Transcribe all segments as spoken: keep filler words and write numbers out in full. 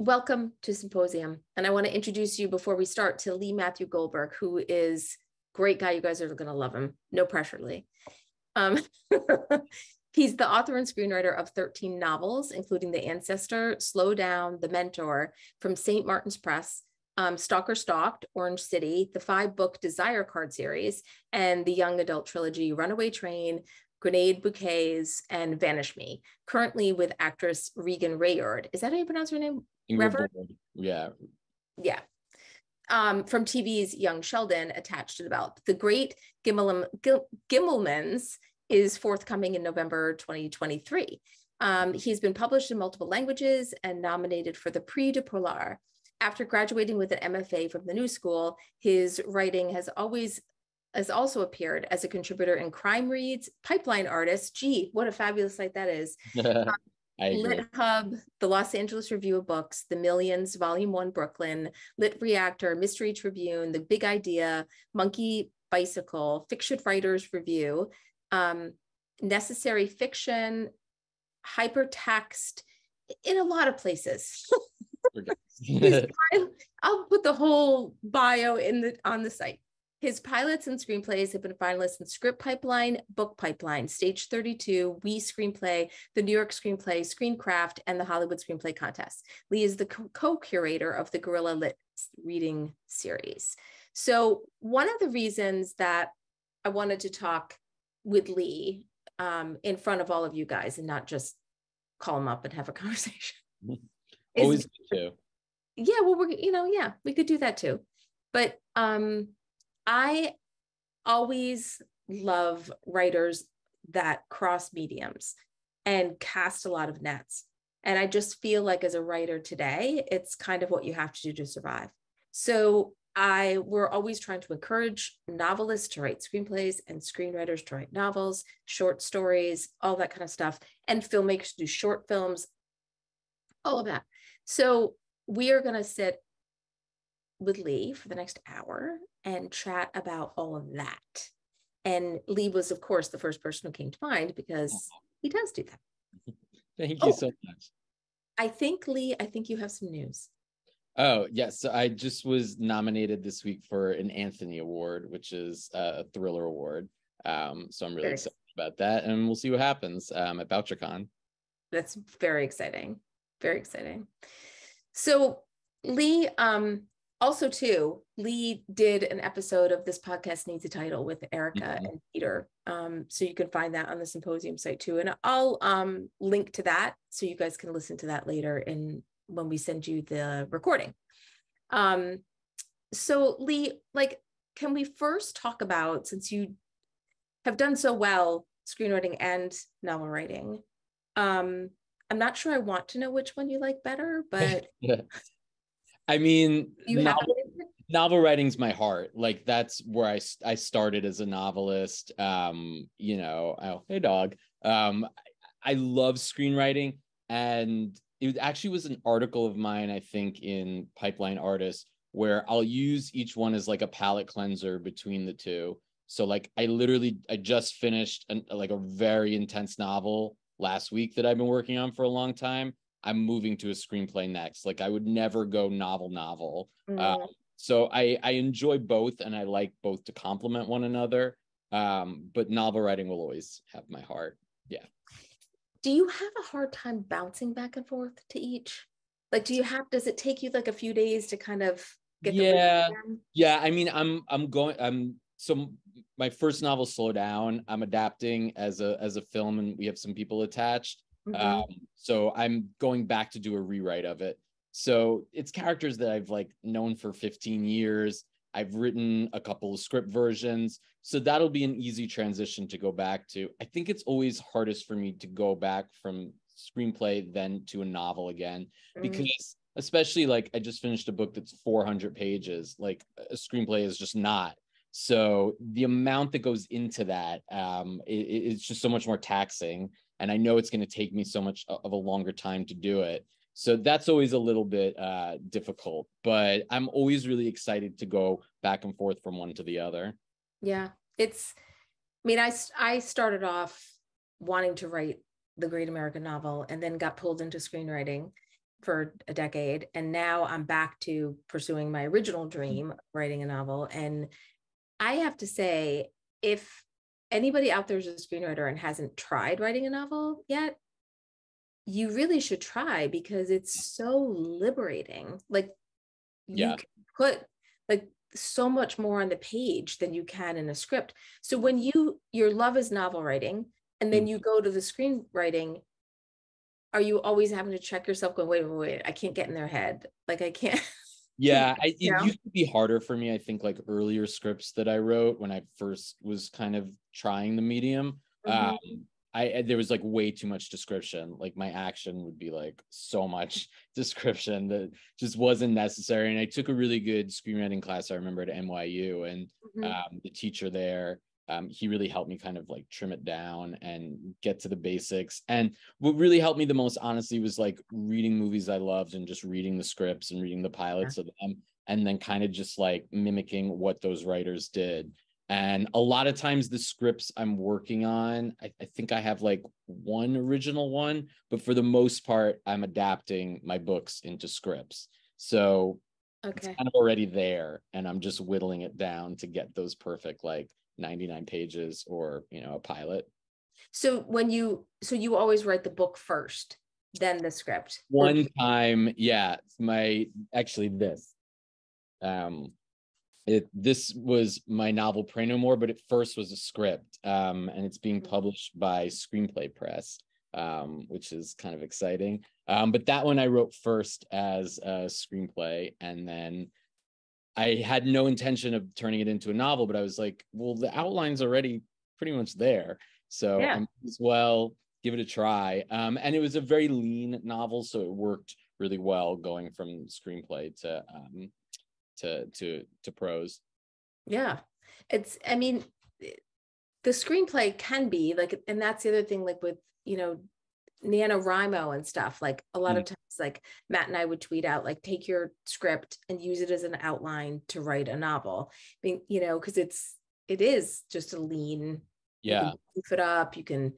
Welcome to Symposium. And I want to introduce you before we start to Lee Matthew Goldberg, who is a great guy. You guys are going to love him. No pressure, Lee. Um, he's the author and screenwriter of thirteen novels, including The Ancestor, Slow Down, The Mentor, from Saint Martin's Press, um, Stalker Stalked, Orange City, The Five Book Desire Card Series, and the young adult trilogy Runaway Train, Grenade Bouquets, and Vanish Me, currently with actress Regan Rayard. Is that how you pronounce her name? Rever? Yeah. Yeah. Um, from T V's Young Sheldon, attached to the belt. The Great Gimel Gil Gimelman's is forthcoming in November twenty twenty-three. Um, he's been published in multiple languages and nominated for the Prix de Polar. After graduating with an M F A from the New School, his writing has always has also appeared as a contributor in Crime Reads, Pipeline Artists. Gee, what a fabulous site that is. um, Lit Hub, The Los Angeles Review of Books, The Millions, Volume One, Brooklyn, Lit Reactor, Mystery Tribune, The Big Idea, Monkey Bicycle, Fiction Writers Review, um, Necessary Fiction, Hypertext, in a lot of places. I'll put the whole bio in the on the site. His pilots and screenplays have been finalists in Script Pipeline, Book Pipeline, Stage thirty-two, We Screenplay, the New York Screenplay, Screencraft, and the Hollywood Screenplay Contest. Lee is the co-curator of the Guerrilla Lit Reading Series. So one of the reasons that I wanted to talk with Lee um, in front of all of you guys and not just call him up and have a conversation. Always good too. Yeah, well, we're, you know, yeah, we could do that too. But um, I always love writers that cross mediums and cast a lot of nets. And I just feel like as a writer today, it's kind of what you have to do to survive. So I, we're always trying to encourage novelists to write screenplays and screenwriters to write novels, short stories, all that kind of stuff, and filmmakers to do short films, all of that. So we are going to sit with Lee for the next hour and chat about all of that. And Lee was, of course, the first person who came to mind because he does do that. Thank oh, you so much. I think, Lee, I think you have some news. Oh, yes. So I just was nominated this week for an Anthony Award, which is a thriller award. Um, so I'm really very excited about that. And we'll see what happens um, at BoucherCon. That's very exciting. Very exciting. So, Lee, um, also, too, Lee did an episode of This Podcast Needs a Title with Erica mm-hmm. and Peter. Um, so you can find that on the Symposium site, too. And I'll um, link to that so you guys can listen to that later in, when we send you the recording. Um, so, Lee, like, can we first talk about, since you have done so well, screenwriting and novel writing, um, I'm not sure I want to know which one you like better, but... yeah. I mean, novel, novel writing's my heart. Like that's where I, I started as a novelist. Um, you know, oh, hey dog. Um, I, I love screenwriting, and it actually was an article of mine, I think, in Pipeline Artists, where I'll use each one as like a palate cleanser between the two. So like, I literally, I just finished an, like a very intense novel last week that I've been working on for a long time. I'm moving to a screenplay next. Like I would never go novel, novel. Mm. Uh, so I, I enjoy both, and I like both to complement one another. Um, but novel writing will always have my heart. Yeah. Do you have a hard time bouncing back and forth to each? Like, do you have, does it take you like a few days to kind of get yeah. the Yeah. I mean, I'm, I'm going, I'm, so my first novel, Slow Down, I'm adapting as a, as a film, and we have some people attached. Mm-hmm. Um, so I'm going back to do a rewrite of it. So it's characters that I've like known for fifteen years. I've written a couple of script versions. So that'll be an easy transition to go back to. I think it's always hardest for me to go back from screenplay then to a novel again, mm-hmm. because especially like I just finished a book that's four hundred pages, like a screenplay is just not. So the amount that goes into that, um, it, it's just so much more taxing. And I know it's going to take me so much of a longer time to do it. So that's always a little bit uh, difficult, but I'm always really excited to go back and forth from one to the other. Yeah, it's, I mean, I, I started off wanting to write the great American novel and then got pulled into screenwriting. for a decade. And now I'm back to pursuing my original dream of writing a novel. And I have to say, if anybody out there is a screenwriter and hasn't tried writing a novel yet, you really should try, because it's so liberating. Like yeah. you can put like so much more on the page than you can in a script. So when you, your love is novel writing, and then you go to the screenwriting, are you always having to check yourself going, wait, wait, wait, I can't get in their head. Like I can't. Yeah. I, it you know? used to be harder for me. I think like earlier scripts that I wrote when I first was kind of trying the medium, mm-hmm. um, I, there was like way too much description. Like my action would be like so much description that just wasn't necessary. And I took a really good screenwriting class, I remember, at N Y U, and mm-hmm. um, the teacher there, um, he really helped me kind of like trim it down and get to the basics. And what really helped me the most, honestly, was like reading movies I loved and just reading the scripts and reading the pilots yeah. of them, and then kind of just like mimicking what those writers did. And a lot of times the scripts I'm working on, I, I think I have like one original one, but for the most part, I'm adapting my books into scripts. So okay. it's kind of already there, and I'm just whittling it down to get those perfect like ninety-nine pages or, you know, a pilot. So when you, so you always write the book first, then the script? One time, yeah, my, actually this. Um. It, this was my novel Pray No More, but it first was a script, um, and it's being published by Screenplay Press, um, which is kind of exciting. Um, but that one I wrote first as a screenplay, and then I had no intention of turning it into a novel, but I was like, well, the outline's already pretty much there, so yeah. I might as well give it a try. Um, and it was a very lean novel, so it worked really well going from screenplay to um, to to to prose. Yeah, it's, I mean, the screenplay can be like, and that's the other thing, like with, you know, NaNoWriMo and stuff, like a lot mm-hmm. of times, like Matt and I would tweet out like, take your script and use it as an outline to write a novel. I mean, you know, because it's it is just a lean, yeah, you can goof it up, you can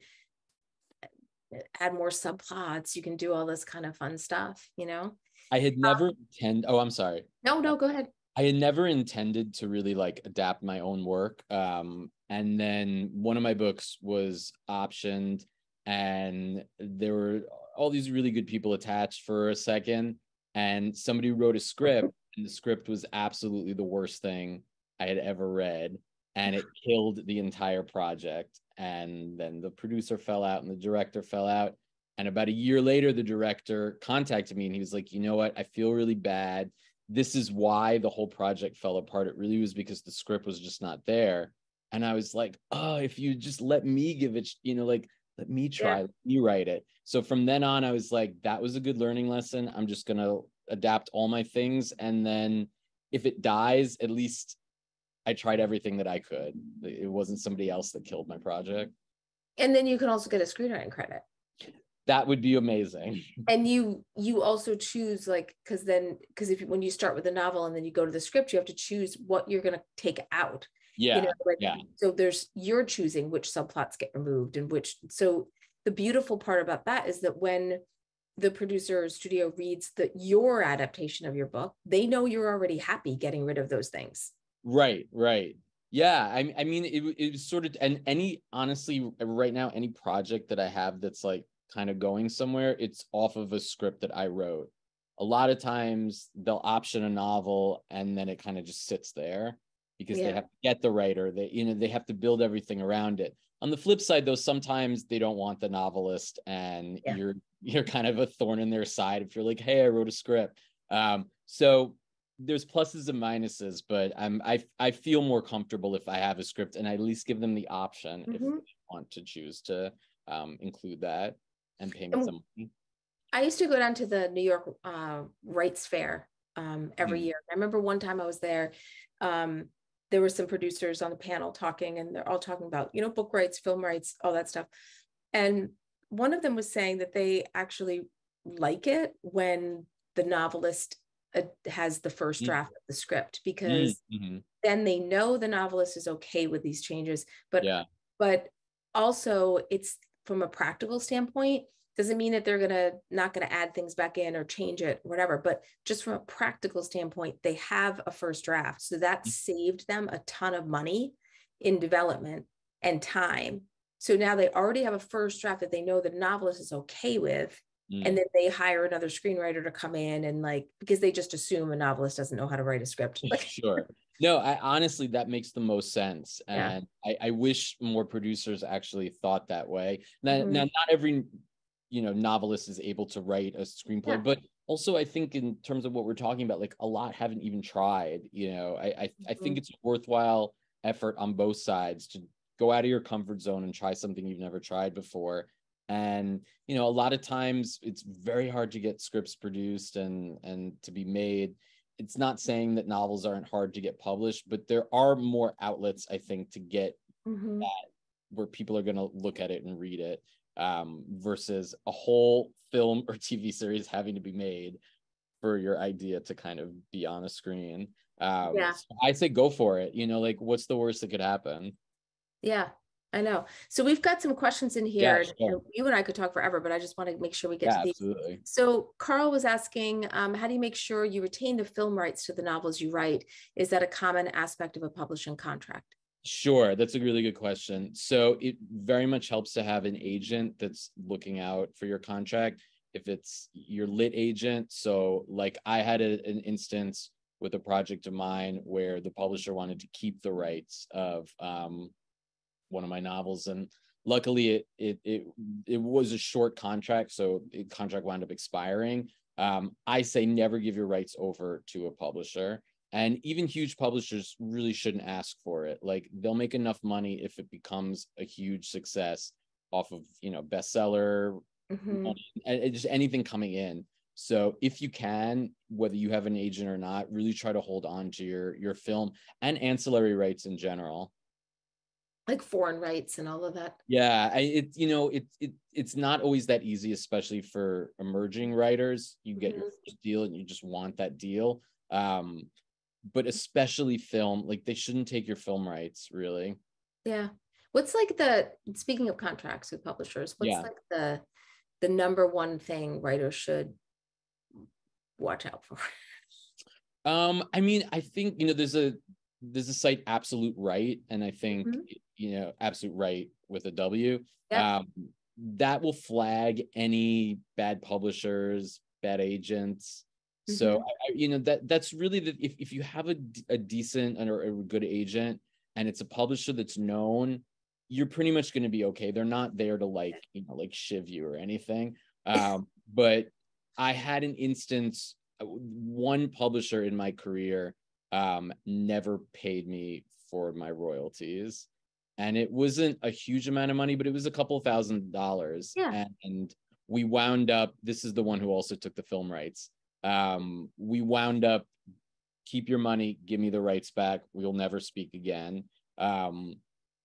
add more subplots, you can do all this kind of fun stuff, you know. I had never um, intend. Oh, I'm sorry. No, no, go ahead. I had never intended to really like adapt my own work. Um, and then one of my books was optioned, and there were all these really good people attached for a second. And somebody wrote a script, and the script was absolutely the worst thing I had ever read, and it killed the entire project. And then the producer fell out, and the director fell out. And about a year later, the director contacted me, and he was like, you know what? I feel really bad. This is why the whole project fell apart. It really was because the script was just not there. And I was like, oh, if you just let me give it, you know, like, let me try, yeah. let me write it. So from then on, I was like, that was a good learning lesson. I'm just going to adapt all my things. And then if it dies, at least I tried everything that I could. It wasn't somebody else that killed my project. And then you can also get a screenwriting credit. That would be amazing. And you you also choose, like, because then because if when you start with a novel and then you go to the script, you have to choose what you're going to take out. Yeah, you know, like, yeah. So there's you're choosing which subplots get removed and which. So the beautiful part about that is that when the producer or studio reads the your adaptation of your book, they know you're already happy getting rid of those things. Right. Right. Yeah, I, I mean, it it was sort of and any honestly right now any project that I have that's like kind of going somewhere, it's off of a script that I wrote. A lot of times they'll option a novel and then it kind of just sits there because yeah. they have to get the writer, they, you know, they have to build everything around it. On the flip side, though, sometimes they don't want the novelist, and yeah. you're you're kind of a thorn in their side if you're like, hey, I wrote a script. Um, so there's pluses and minuses, but I'm I I feel more comfortable if I have a script and I at least give them the option mm-hmm. if they want to choose to um, include that. And paying some money. I used to go down to the New York uh, Writes Fair um, every mm-hmm. year. I remember one time I was there, um, there were some producers on the panel talking, and they're all talking about, you know, book rights, film rights, all that stuff. And one of them was saying that they actually like it when the novelist uh, has the first draft mm-hmm. of the script, because mm-hmm. then they know the novelist is okay with these changes. But yeah. but also it's, from a practical standpoint, Doesn't mean that they're gonna not gonna add things back in or change it, whatever, but just from a practical standpoint, they have a first draft. So that mm-hmm. saved them a ton of money in development and time. So now they already have a first draft that they know the novelist is okay with. Mm. And then they hire another screenwriter to come in and like, because they just assume a novelist doesn't know how to write a script. Sure. No, I honestly, that makes the most sense. And yeah. I, I wish more producers actually thought that way. Now, mm-hmm. now not every, you know, novelist is able to write a screenplay, yeah. but also I think in terms of what we're talking about, like a lot haven't even tried, you know, I, I, mm-hmm. I think it's a worthwhile effort on both sides to go out of your comfort zone and try something you've never tried before. And, you know, a lot of times it's very hard to get scripts produced and, and to be made. It's not saying that novels aren't hard to get published, but there are more outlets, I think, to get mm-hmm. that, where people are going to look at it and read it um, versus a whole film or T V series having to be made for your idea to kind of be on a screen. Um, yeah. So I say go for it. You know, like what's the worst that could happen? Yeah. I know. So we've got some questions in here. Yeah, sure. You and I could talk forever, but I just want to make sure we get yeah, to these. Absolutely. So Carl was asking, um, how do you make sure you retain the film rights to the novels you write? Is that a common aspect of a publishing contract? Sure. That's a really good question. So it very much helps to have an agent that's looking out for your contract. If it's your lit agent. So like I had a, an instance with a project of mine where the publisher wanted to keep the rights of, um, one of my novels, and luckily it it it it was a short contract, so the contract wound up expiring. Um, I say never give your rights over to a publisher, and even huge publishers really shouldn't ask for it. Like they'll make enough money if it becomes a huge success off of you know bestseller, mm-hmm. and just anything coming in. So if you can, whether you have an agent or not, really try to hold on to your your film and ancillary rights in general. Like foreign rights and all of that. Yeah, I, it you know it it it's not always that easy, especially for emerging writers. You get mm-hmm. your first deal, and you just want that deal. Um, but especially film, like they shouldn't take your film rights, really. Yeah. What's like the speaking of contracts with publishers? What's yeah. like the the number one thing writers should watch out for? um, I mean, I think you know there's a there's a site Absolute Right, and I think. Mm-hmm. you know, Absolute Right with a W, yeah. um, that will flag any bad publishers, bad agents. Mm-hmm. So, I, you know, that that's really, the, if, if you have a, a decent or a good agent and it's a publisher that's known, you're pretty much going to be okay. They're not there to like, you know, like shiv you or anything. Um, but I had an instance, one publisher in my career um, never paid me for my royalties. And it wasn't a huge amount of money, but it was a couple thousand dollars. Yeah. And, and we wound up, this is the one who also took the film rights. Um, we wound up, keep your money, give me the rights back. We'll never speak again. Um,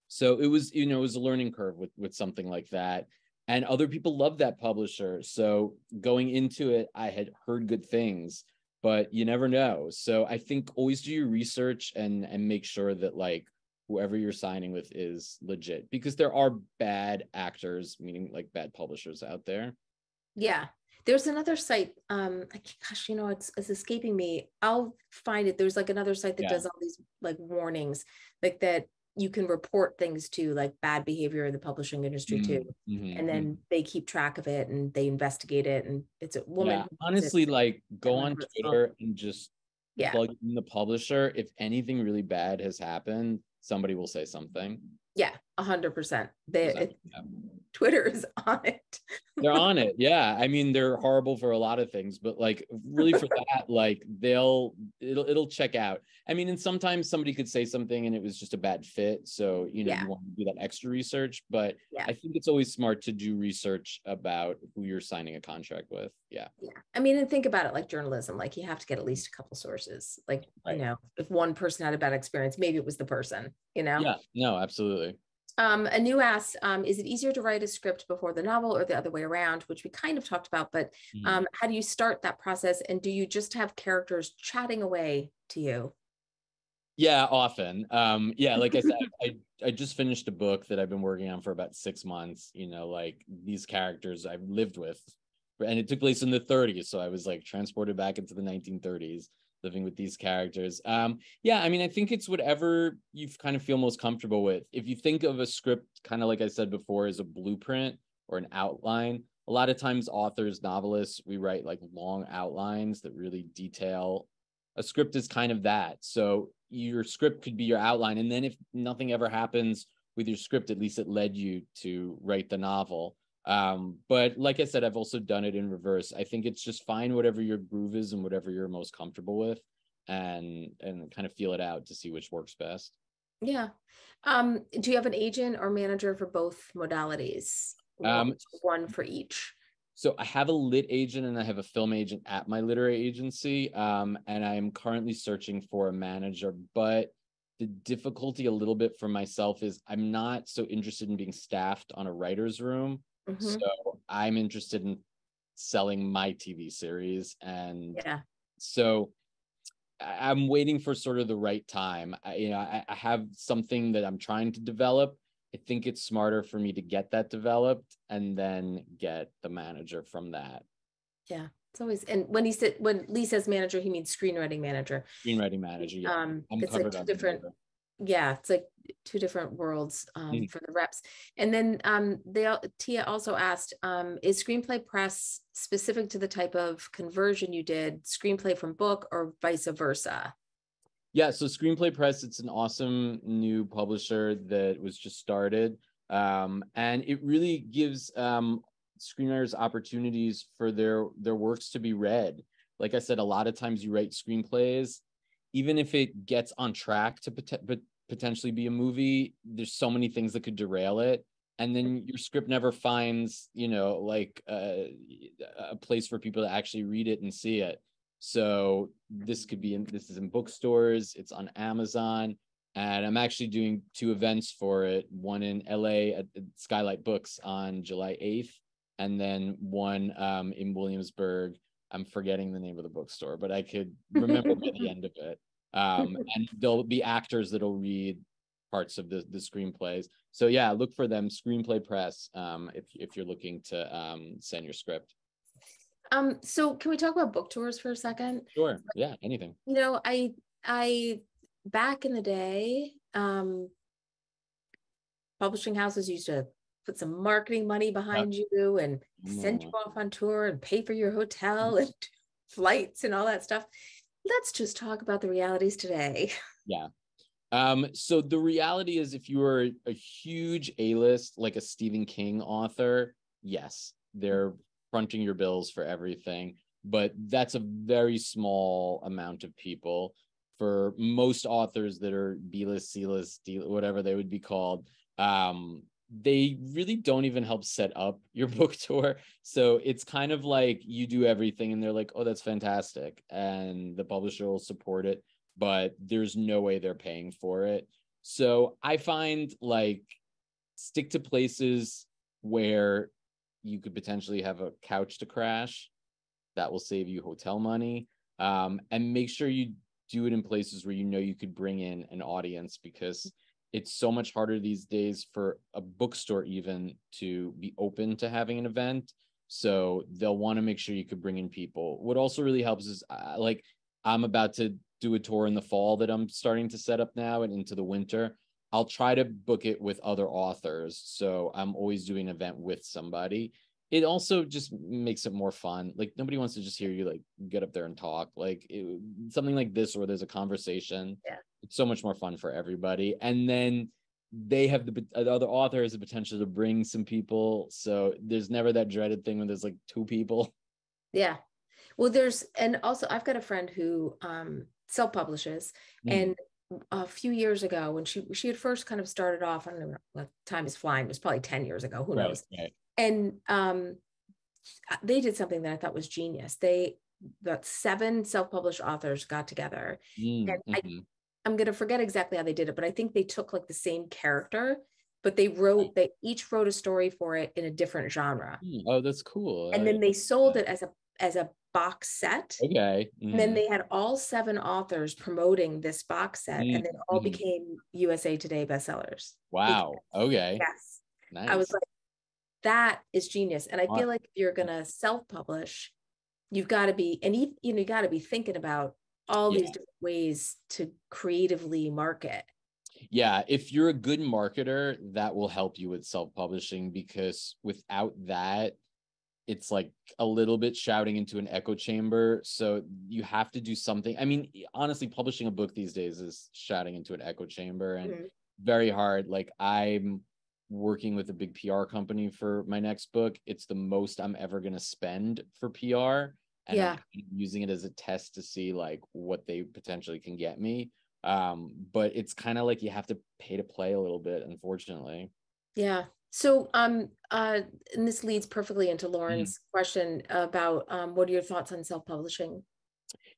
so it was, you know, it was a learning curve with, with something like that. And other people love that publisher. So going into it, I had heard good things, but you never know. So I think always do your research and, and make sure that like, whoever you're signing with is legit, because there are bad actors, meaning like bad publishers out there. Yeah. There's another site. Um, I, gosh, you know, it's, it's escaping me. I'll find it. There's like another site that yeah. does all these like warnings, like that you can report things to, like bad behavior in the publishing industry mm-hmm. too. Mm-hmm. And then they keep track of it and they investigate it. And it's a woman. Yeah. Honestly, like go on Twitter and just yeah. plug in the publisher. If anything really bad has happened, somebody will say something. Yeah, one hundred percent. They, exactly. yeah. Twitter is on it. They're on it, yeah. I mean, they're horrible for a lot of things, but like really for that, like they'll, it'll it'll check out. I mean, and sometimes somebody could say something and it was just a bad fit. So, you know, yeah. you want to do that extra research, but yeah. I think it's always smart to do research about who you're signing a contract with, yeah. Yeah, I mean, and think about it like journalism, like you have to get at least a couple sources. Like, right. you know, if one person had a bad experience, maybe it was the person, you know? Yeah, no, absolutely. Um, Anu asked, um, is it easier to write a script before the novel or the other way around, which we kind of talked about, but um, how do you start that process? And do you just have characters chatting away to you? Yeah, often. Um, yeah, like I said, I, I just finished a book that I've been working on for about six months. You know, like these characters I've lived with, and it took place in the thirties. So I was like transported back into the nineteen thirties, living with these characters. Um, yeah, I mean, I think it's whatever you kind of feel most comfortable with. If you think of a script, kind of like I said before, as a blueprint or an outline, a lot of times authors, novelists, we write like long outlines that really detail. A script is kind of that. So your script could be your outline. And then if nothing ever happens with your script, at least it led you to write the novel. Um, but like I said, I've also done it in reverse. I think it's just find whatever your groove is and whatever you're most comfortable with, and and kind of feel it out to see which works best. Yeah. Um, do you have an agent or manager for both modalities? Um, one for each. So I have a lit agent and I have a film agent at my literary agency, um, and I am currently searching for a manager. But the difficulty a little bit for myself is I'm not so interested in being staffed on a writer's room. Mm-hmm. So I'm interested in selling my T V series. And yeah. so I'm waiting for sort of the right time. I, you know, I, I have something that I'm trying to develop. I think it's smarter for me to get that developed and then get the manager from that. Yeah, it's always, and when he said, when Lee says manager, he means screenwriting manager. Screenwriting manager, yeah. Um, it's like two different, yeah, it's like two different worlds um, mm-hmm. for the reps. And then um, they Tia also asked, um, is Screenplay Press specific to the type of conversion you did, screenplay from book or vice versa? Yeah, so Screenplay Press, it's an awesome new publisher that was just started. Um, and it really gives um, screenwriters opportunities for their, their works to be read. Like I said, a lot of times you write screenplays, even if it gets on track to pot- pot- potentially be a movie, there's so many things that could derail it. And then your script never finds, you know, like uh, a place for people to actually read it and see it. So this could be in, this is in bookstores, it's on Amazon, and I'm actually doing two events for it, one in L A at Skylight Books on July eighth, and then one um, in Williamsburg. I'm forgetting the name of the bookstore, but I could remember by the end of it. Um, and there'll be actors that'll read parts of the, the screenplays. So yeah, look for them, Screenplay Press, um, if, if you're looking to um, send your script. Um, so can we talk about book tours for a second? Sure. Yeah. Anything. You know, I, I, back in the day, um, publishing houses used to put some marketing money behind uh, you and send you off on tour and pay for your hotel and flights and all that stuff. Let's just talk about the realities today. Yeah. Um, so the reality is if you are a huge A-list, like a Stephen King author, yes, they're fronting your bills for everything, but that's a very small amount of people. For most authors that are B-list, C-list, D-list, whatever they would be called, um, they really don't even help set up your book tour. So it's kind of like you do everything and they're like, oh, that's fantastic. And the publisher will support it, but there's no way they're paying for it. So I find like stick to places where you could potentially have a couch to crash. That will save you hotel money. Um, and make sure you do it in places where you know you could bring in an audience, because it's so much harder these days for a bookstore even to be open to having an event. So they'll want to make sure you could bring in people. What also really helps is uh, like I'm about to do a tour in the fall that I'm starting to set up now and into the winter. I'll try to book it with other authors. So I'm always doing an event with somebody. It also just makes it more fun. Like nobody wants to just hear you like get up there and talk. Like it, something like this where there's a conversation. Yeah. It's so much more fun for everybody. And then they have the, the other author has the potential to bring some people. So there's never that dreaded thing when there's like two people. Yeah. Well, there's, and also I've got a friend who um, self-publishes mm. and a few years ago when she she had first kind of started off, I don't know what time is flying, it was probably ten years ago, who right, knows right. and um they did something that I thought was genius. They about seven self-published authors got together mm, and mm-hmm. I, I'm gonna forget exactly how they did it, but I think they took like the same character, but they wrote they each wrote a story for it in a different genre. Mm, oh, that's cool. And I, then they sold yeah. it as a as a box set. Okay. Mm. And then they had all seven authors promoting this box set, mm. and they all mm. became U S A Today bestsellers. Wow. Because, okay. Yes. Nice. I was like, that is genius. And I wow. feel like if you're going to self-publish, you've got to be, and you, you know, you got to be thinking about all yeah. these different ways to creatively market. Yeah. If you're a good marketer, that will help you with self-publishing, because without that, it's like a little bit shouting into an echo chamber. So you have to do something. I mean, honestly, publishing a book these days is shouting into an echo chamber, and mm-hmm. very hard. Like, I'm working with a big P R company for my next book. It's the most I'm ever going to spend for P R. And yeah. I'm using it as a test to see like what they potentially can get me. Um, but it's kind of like you have to pay to play a little bit, unfortunately. Yeah. So, um, uh, and this leads perfectly into Lauren's mm. question about, um, what are your thoughts on self-publishing?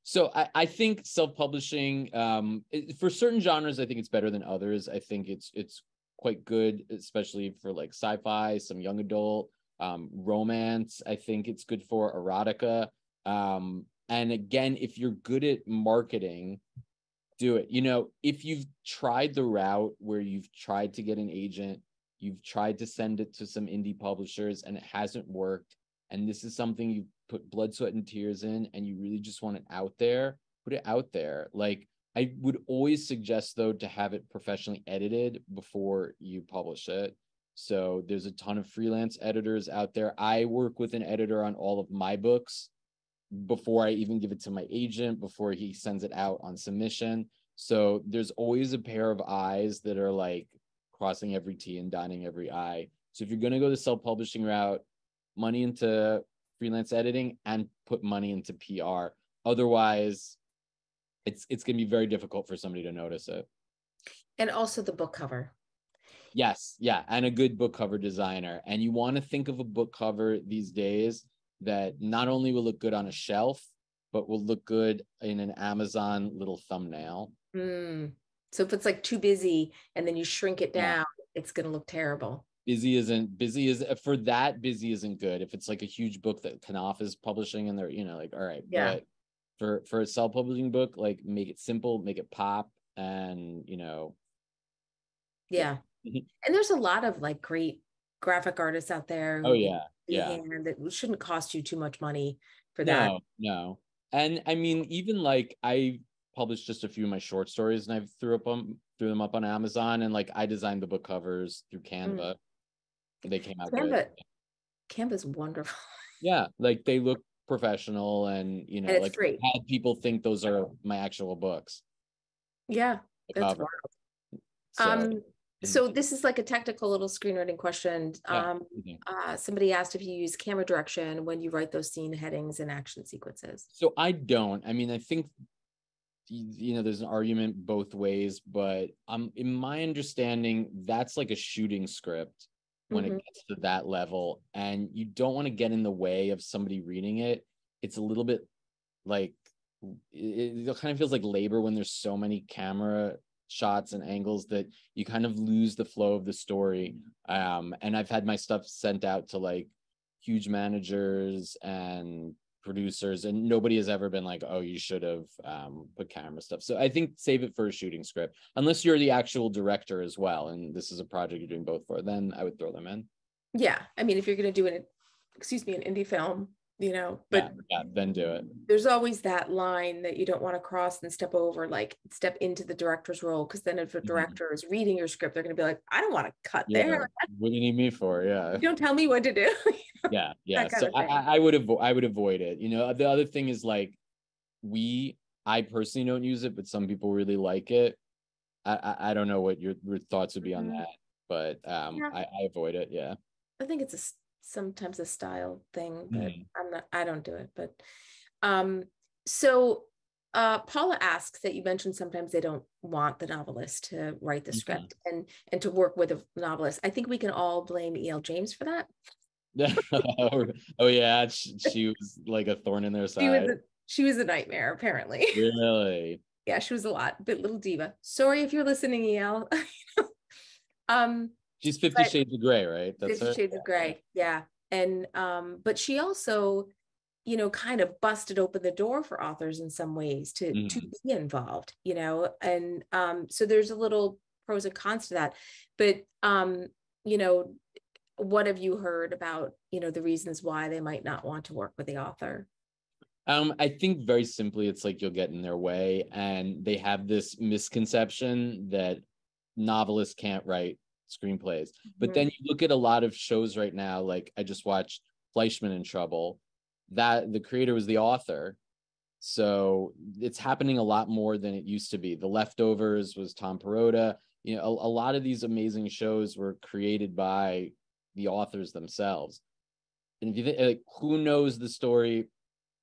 So I, I think self-publishing, um, it, for certain genres, I think it's better than others. I think it's, it's quite good, especially for like sci-fi, some young adult, um, romance. I think it's good for erotica. Um, and again, if you're good at marketing, do it. You know, if you've tried the route where you've tried to get an agent, you've tried to send it to some indie publishers and it hasn't worked, and this is something you put blood, sweat, and tears in, and you really just want it out there, put it out there. Like, I would always suggest, though, to have it professionally edited before you publish it. So there's a ton of freelance editors out there. I work with an editor on all of my books before I even give it to my agent, before he sends it out on submission. So there's always a pair of eyes that are like, crossing every T and dotting every I. So if you're going to go the self-publishing route, money into freelance editing and put money into P R. Otherwise, it's it's going to be very difficult for somebody to notice it. And also the book cover. Yes, yeah, and a good book cover designer. And you want to think of a book cover these days that not only will look good on a shelf, but will look good in an Amazon little thumbnail. Mm. So if it's like too busy and then you shrink it down, yeah. it's going to look terrible. Busy isn't busy is for that. Busy isn't good. If it's like a huge book that Knopf is publishing and they're, you know, like, all right, yeah. but for, for a self-publishing book, like make it simple, make it pop, and, you know. Yeah. And there's a lot of like great graphic artists out there. Oh yeah. Yeah. And it shouldn't cost you too much money for that. No, no. And I mean, even like I, published just a few of my short stories and I threw up on threw them up on Amazon, and like I designed the book covers through Canva. Mm. They came out Canva, good. Canva's wonderful. Yeah, like they look professional, and you know, and like I had people think those are my actual books. Yeah, that's wild. So, um, so this is like a technical little screenwriting question. Yeah. Um, mm-hmm. uh, somebody asked if you use camera direction when you write those scene headings and action sequences. So I don't. I mean, I think. You know, there's an argument both ways, but um, in my understanding, that's like a shooting script when mm-hmm. it gets to that level, and you don't want to get in the way of somebody reading it. It's a little bit like, it, it kind of feels like labor when there's so many camera shots and angles that you kind of lose the flow of the story. Um, and I've had my stuff sent out to like huge managers and producers, and nobody has ever been like, oh, you should have um put camera stuff. So I think save it for a shooting script, unless you're the actual director as well, and this is a project you're doing both for, then I would throw them in. Yeah, I mean, if you're going to do an excuse me an indie film, you know, but yeah, yeah, then do it. There's always that line that you don't want to cross and step over, like step into the director's role, because then if a director mm-hmm. is reading your script, they're going to be like, I don't want to cut yeah. there. What do you need me for? Yeah, you don't tell me what to do. You know? Yeah, yeah. So I, I would avoid. I would avoid it. You know, the other thing is like, we, I personally don't use it, but some people really like it. I, I, I don't know what your, your thoughts would be on mm-hmm. that, but um, yeah. I, I avoid it. Yeah, I think it's a. sometimes a style thing that mm. I'm not, I don't do it, but um so uh Paula asks that you mentioned sometimes they don't want the novelist to write the mm-hmm. script and and to work with a novelist. I think we can all blame E L James for that. Oh yeah, she, she was like a thorn in their side. She was a, she was a nightmare apparently. Really? Yeah, she was a lot, but little diva. Sorry if you're listening, E L. um She's Fifty but Shades of Grey, right? That's Fifty her? Shades of Grey, yeah. And um, but she also you know, kind of busted open the door for authors in some ways to, mm. to be involved, you know, and um, so there's a little pros and cons to that. But, um, you know, what have you heard about, you know, the reasons why they might not want to work with the author? Um, I think very simply, it's like you'll get in their way. And they have this misconception that novelists can't write screenplays. Mm-hmm. But then you look at a lot of shows right now, like I just watched Fleischman in Trouble. That the creator was the author. So it's happening a lot more than it used to be. The Leftovers was Tom Perrotta. You know, a, a lot of these amazing shows were created by the authors themselves. And if you think, like, who knows the story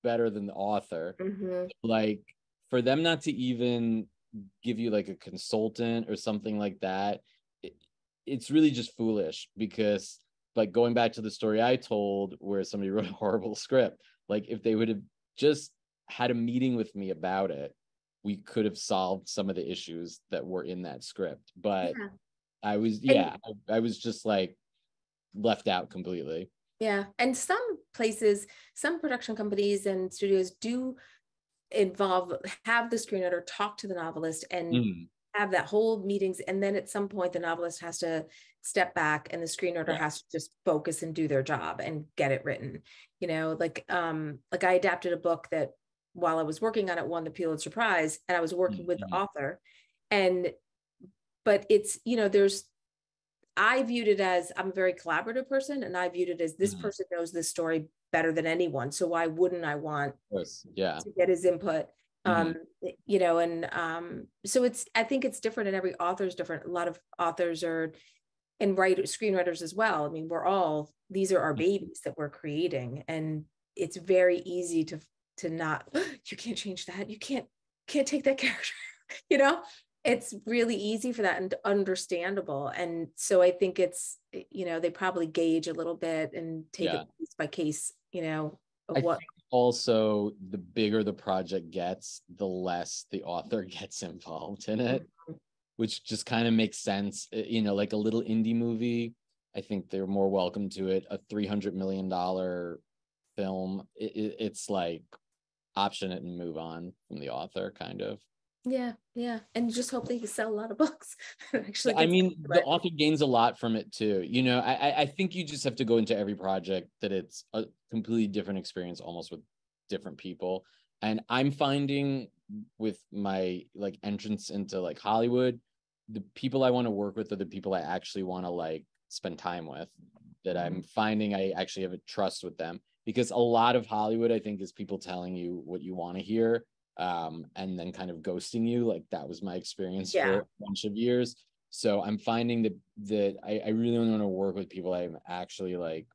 better than the author? Mm-hmm. Like, for them not to even give you like a consultant or something like that, it, it's really just foolish. Because like going back to the story I told where somebody wrote a horrible script, like if they would have just had a meeting with me about it, we could have solved some of the issues that were in that script. But yeah. I was, yeah, and, I, I was just like left out completely. Yeah. And some places, some production companies and studios do involve, have the screenwriter talk to the novelist and mm. have that whole meetings. And then at some point, the novelist has to step back and the screenwriter yeah. has to just focus and do their job and get it written. You know, like, um, like I adapted a book that while I was working on it, won the Pulitzer Prize, and I was working mm-hmm. with the author. And, but it's, you know, there's, I viewed it as, I'm a very collaborative person, and I viewed it as this mm-hmm. person knows this story better than anyone. So why wouldn't I want yeah. to get his input? Mm-hmm. Um, you know, and um, so it's, I think it's different, and every author is different. A lot of authors are, and writers, screenwriters as well. I mean, we're all, these are our babies that we're creating, and it's very easy to, to not, you can't change that. You can't, can't take that character, you know? It's really easy for that and understandable. And so I think it's, you know, they probably gauge a little bit and take yeah. it case by case, you know, of I what. Think also, the bigger the project gets, the less the author gets involved in it, mm-hmm. which just kind of makes sense. You know, like a little indie movie, I think they're more welcome to it. A three hundred million dollars film, it, it, it's like option it and move on from the author, kind of. Yeah, yeah, and just hope they can sell a lot of books. Actually, I mean, the author gains a lot from it too. You know, I I think you just have to go into every project that it's a completely different experience, almost with different people. And I'm finding with my like entrance into like Hollywood, the people I want to work with are the people I actually want to like spend time with. That I'm finding I actually have a trust with them, because a lot of Hollywood, I think, is people telling you what you want to hear. Um, and then kind of ghosting you. Like that was my experience yeah. for a bunch of years. So I'm finding that that I, I really want to work with people I'm actually like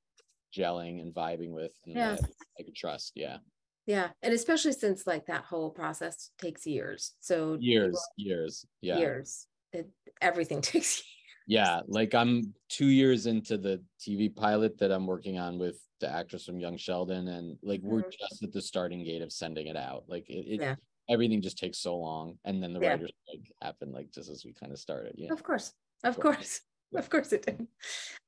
gelling and vibing with, and yeah. that I could trust. Yeah. Yeah. And especially since like that whole process takes years. So years, well, years, yeah. Years. It, everything takes years. Yeah. Like I'm two years into the T V pilot that I'm working on with the actress from Young Sheldon, and like we're mm-hmm. just at the starting gate of sending it out. Like it, it yeah. everything just takes so long, and then the yeah. writers like happened like just as we kind of started. Yeah, of course, of, of course, course. Yeah. Of course it did.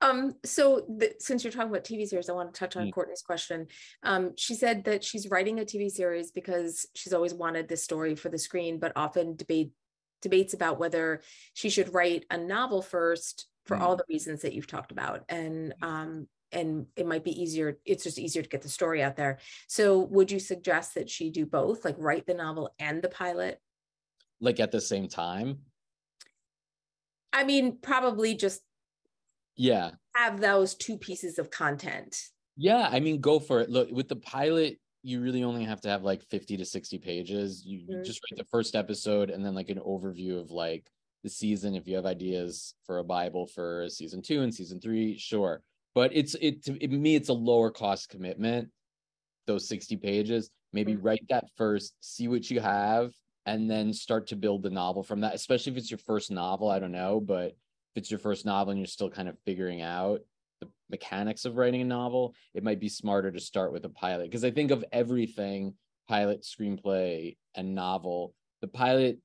Um, so the, since you're talking about T V series, I want to touch on mm-hmm. Courtney's question. Um, she said that she's writing a T V series because she's always wanted this story for the screen, but often debate debates about whether she should write a novel first for mm-hmm. all the reasons that you've talked about, and um. and it might be easier, it's just easier to get the story out there. So would you suggest that she do both, like write the novel and the pilot? Like at the same time? I mean, probably just yeah. have those two pieces of content. Yeah, I mean, go for it. Look, with the pilot, you really only have to have like fifty to sixty pages. You mm-hmm. just write the first episode and then like an overview of like the season. If you have ideas for a Bible for season two and season three, sure. But it's it to me, it's a lower cost commitment, those sixty pages. Maybe mm-hmm. write that first, see what you have, and then start to build the novel from that, especially if it's your first novel. I don't know, but if it's your first novel and you're still kind of figuring out the mechanics of writing a novel, it might be smarter to start with a pilot. Because I think of everything, pilot, screenplay, and novel, the pilot,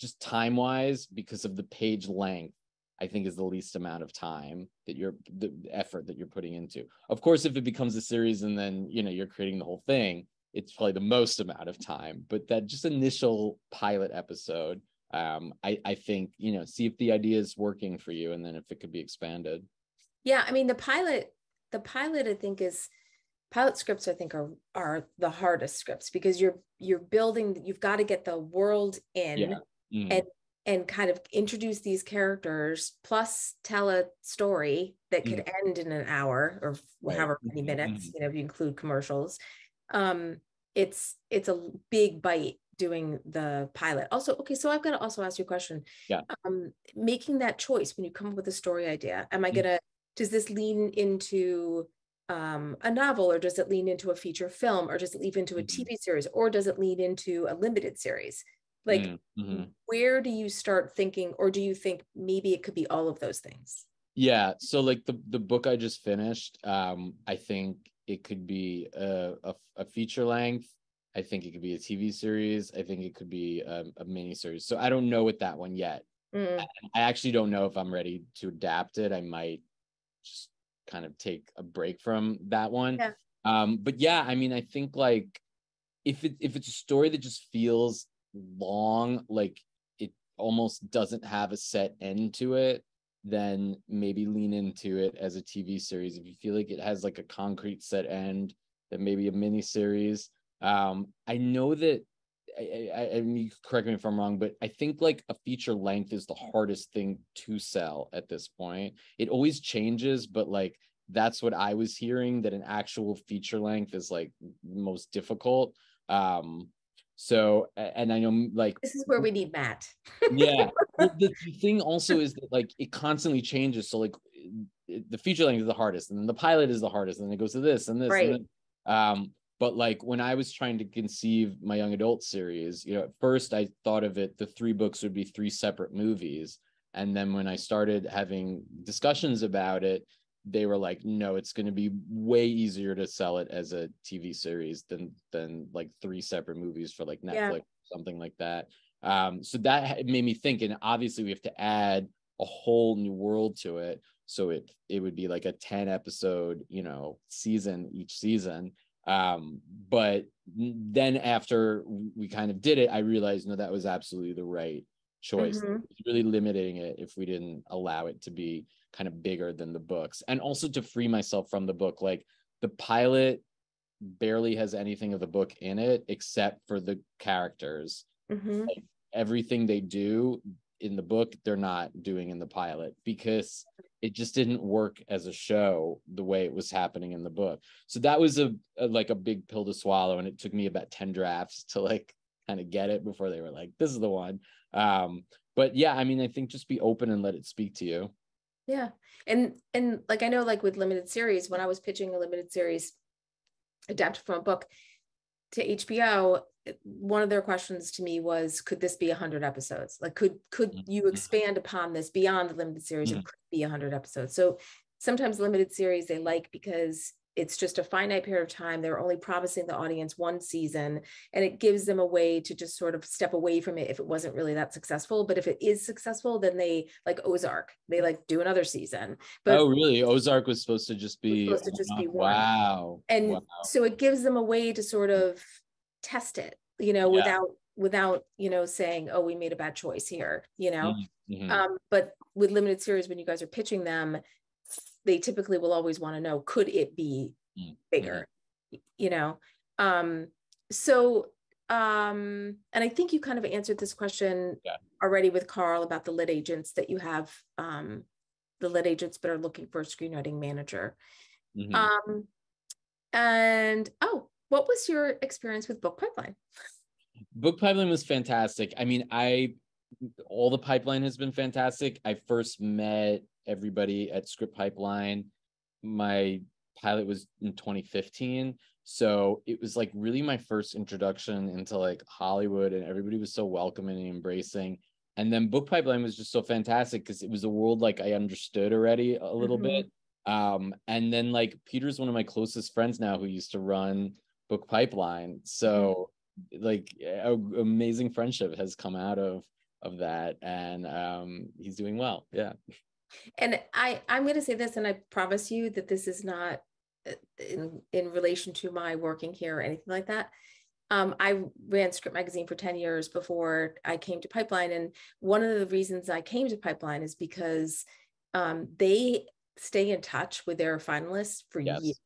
just time-wise, because of the page length, I think is the least amount of time that you're, the effort that you're putting into. Of course, if it becomes a series and then, you know, you're creating the whole thing, it's probably the most amount of time, but that just initial pilot episode, um, I, I think, you know, see if the idea is working for you and then if it could be expanded. Yeah. I mean, the pilot, the pilot, I think is, pilot scripts, I think are, are the hardest scripts because you're, you're building, you've got to get the world in yeah. mm-hmm. and and kind of introduce these characters, plus tell a story that could mm. end in an hour or right. however many minutes, mm. you know, if you include commercials. Um, it's it's a big bite doing the pilot. Also, okay, so I've got to also ask you a question. Yeah. Um, making that choice when you come up with a story idea, am I gonna, mm. does this lean into um, a novel, or does it lean into a feature film, or does it lean into a T V series, or does it lean into a limited series? Like, mm-hmm. where do you start thinking, or do you think maybe it could be all of those things? Yeah. So like the, the book I just finished, um, I think it could be a, a, a feature length. I think it could be a T V series. I think it could be a, a mini series. So I don't know with that one yet. Mm. I, I actually don't know if I'm ready to adapt it. I might just kind of take a break from that one. Yeah. Um, but yeah, I mean, I think like if it, if it's a story that just feels long, like it almost doesn't have a set end to it, then maybe lean into it as a T V series. If you feel like it has like a concrete set end, then maybe a mini series. Um, I know that, I, I, I mean, correct me if I'm wrong, but I think like a feature length is the hardest thing to sell at this point. It always changes, but like that's what I was hearing, that an actual feature length is like most difficult. Um, So, and I know like- This is where we need Matt. yeah. The, the thing also is that like, it constantly changes. So like it, the feature length is the hardest, and then the pilot is the hardest, and then it goes to this and this. Right. And then, um, but like when I was trying to conceive my young adult series, you know, at first I thought of it, the three books would be three separate movies. And then when I started having discussions about it, they were like, no, it's going to be way easier to sell it as a T V series than than like three separate movies for like Netflix yeah. or something like that. Um, so that made me think, and obviously we have to add a whole new world to it. So it it would be like a ten episode, you know, season each season. Um, but then after we kind of did it, I realized, no, that was absolutely the right choice. Mm-hmm. It's really limiting it if we didn't allow it to be kind of bigger than the books, and also to free myself from the book. Like the pilot barely has anything of the book in it except for the characters. Mm-hmm. Like everything they do in the book, they're not doing in the pilot, because it just didn't work as a show the way it was happening in the book. So that was a, a like a big pill to swallow, and it took me about ten drafts to like kind of get it before they were like, this is the one. Um, but yeah, I mean, I think just be open and let it speak to you. Yeah. And, and like, I know, like with limited series, when I was pitching a limited series adapted from a book to H B O, one of their questions to me was, could this be a hundred episodes? Like, could, could you expand upon this beyond the limited series? Mm-hmm. It could be a hundred episodes. So sometimes limited series they like, because it's just a finite period of time. They're only promising the audience one season, and it gives them a way to just sort of step away from it if it wasn't really that successful. But if it is successful, then they, like Ozark, they like do another season. But oh, really? Ozark was supposed to just be, supposed to just be one. Wow. And wow. So it gives them a way to sort of test it, you know, yeah. without, without, you know, saying, oh, we made a bad choice here, you know? Mm-hmm. Um, but with limited series, when you guys are pitching them, they typically will always want to know, could it be bigger, you know? Um, so, um, and I think you kind of answered this question yeah. already with Carl about the lit agents that you have, um, the lit agents that are looking for a screenwriting manager. Mm-hmm. Um, and, oh, what was your experience with Book Pipeline? Book Pipeline was fantastic. I mean, I, all the pipeline has been fantastic. I first met everybody at Script Pipeline. My pilot was in twenty fifteen. So it was like really my first introduction into like Hollywood, and everybody was so welcoming and embracing. And then Book Pipeline was just so fantastic because it was a world like I understood already a little mm-hmm. bit. Um, and then like Peter's one of my closest friends now who used to run Book Pipeline. So mm-hmm. like a, amazing friendship has come out of of that, and um, he's doing well. Yeah. And I, I'm going to say this, and I promise you that this is not in, in relation to my working here or anything like that. Um, I ran Script Magazine for ten years before I came to Pipeline. And one of the reasons I came to Pipeline is because um, they stay in touch with their finalists for yes. years.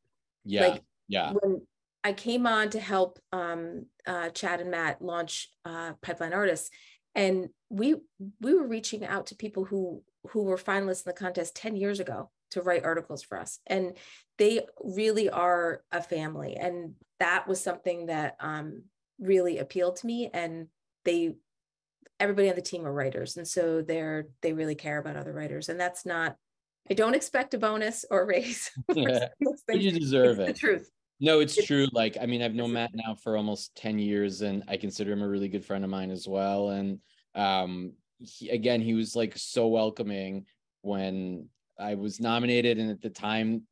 Yeah. Like, yeah. When I came on to help um, uh, Chad and Matt launch uh, Pipeline Artists, and we we were reaching out to people who who were finalists in the contest ten years ago to write articles for us. And they really are a family. And that was something that um, really appealed to me. And they, everybody on the team are writers. And so they're, they really care about other writers. And that's not, I don't expect a bonus or a raise. Yeah. You deserve it's it. The truth. No, it's, it's true. Like, I mean, I've known Matt now for almost ten years, and I consider him a really good friend of mine as well. And um, he, again, he was like so welcoming when I was nominated. And at the time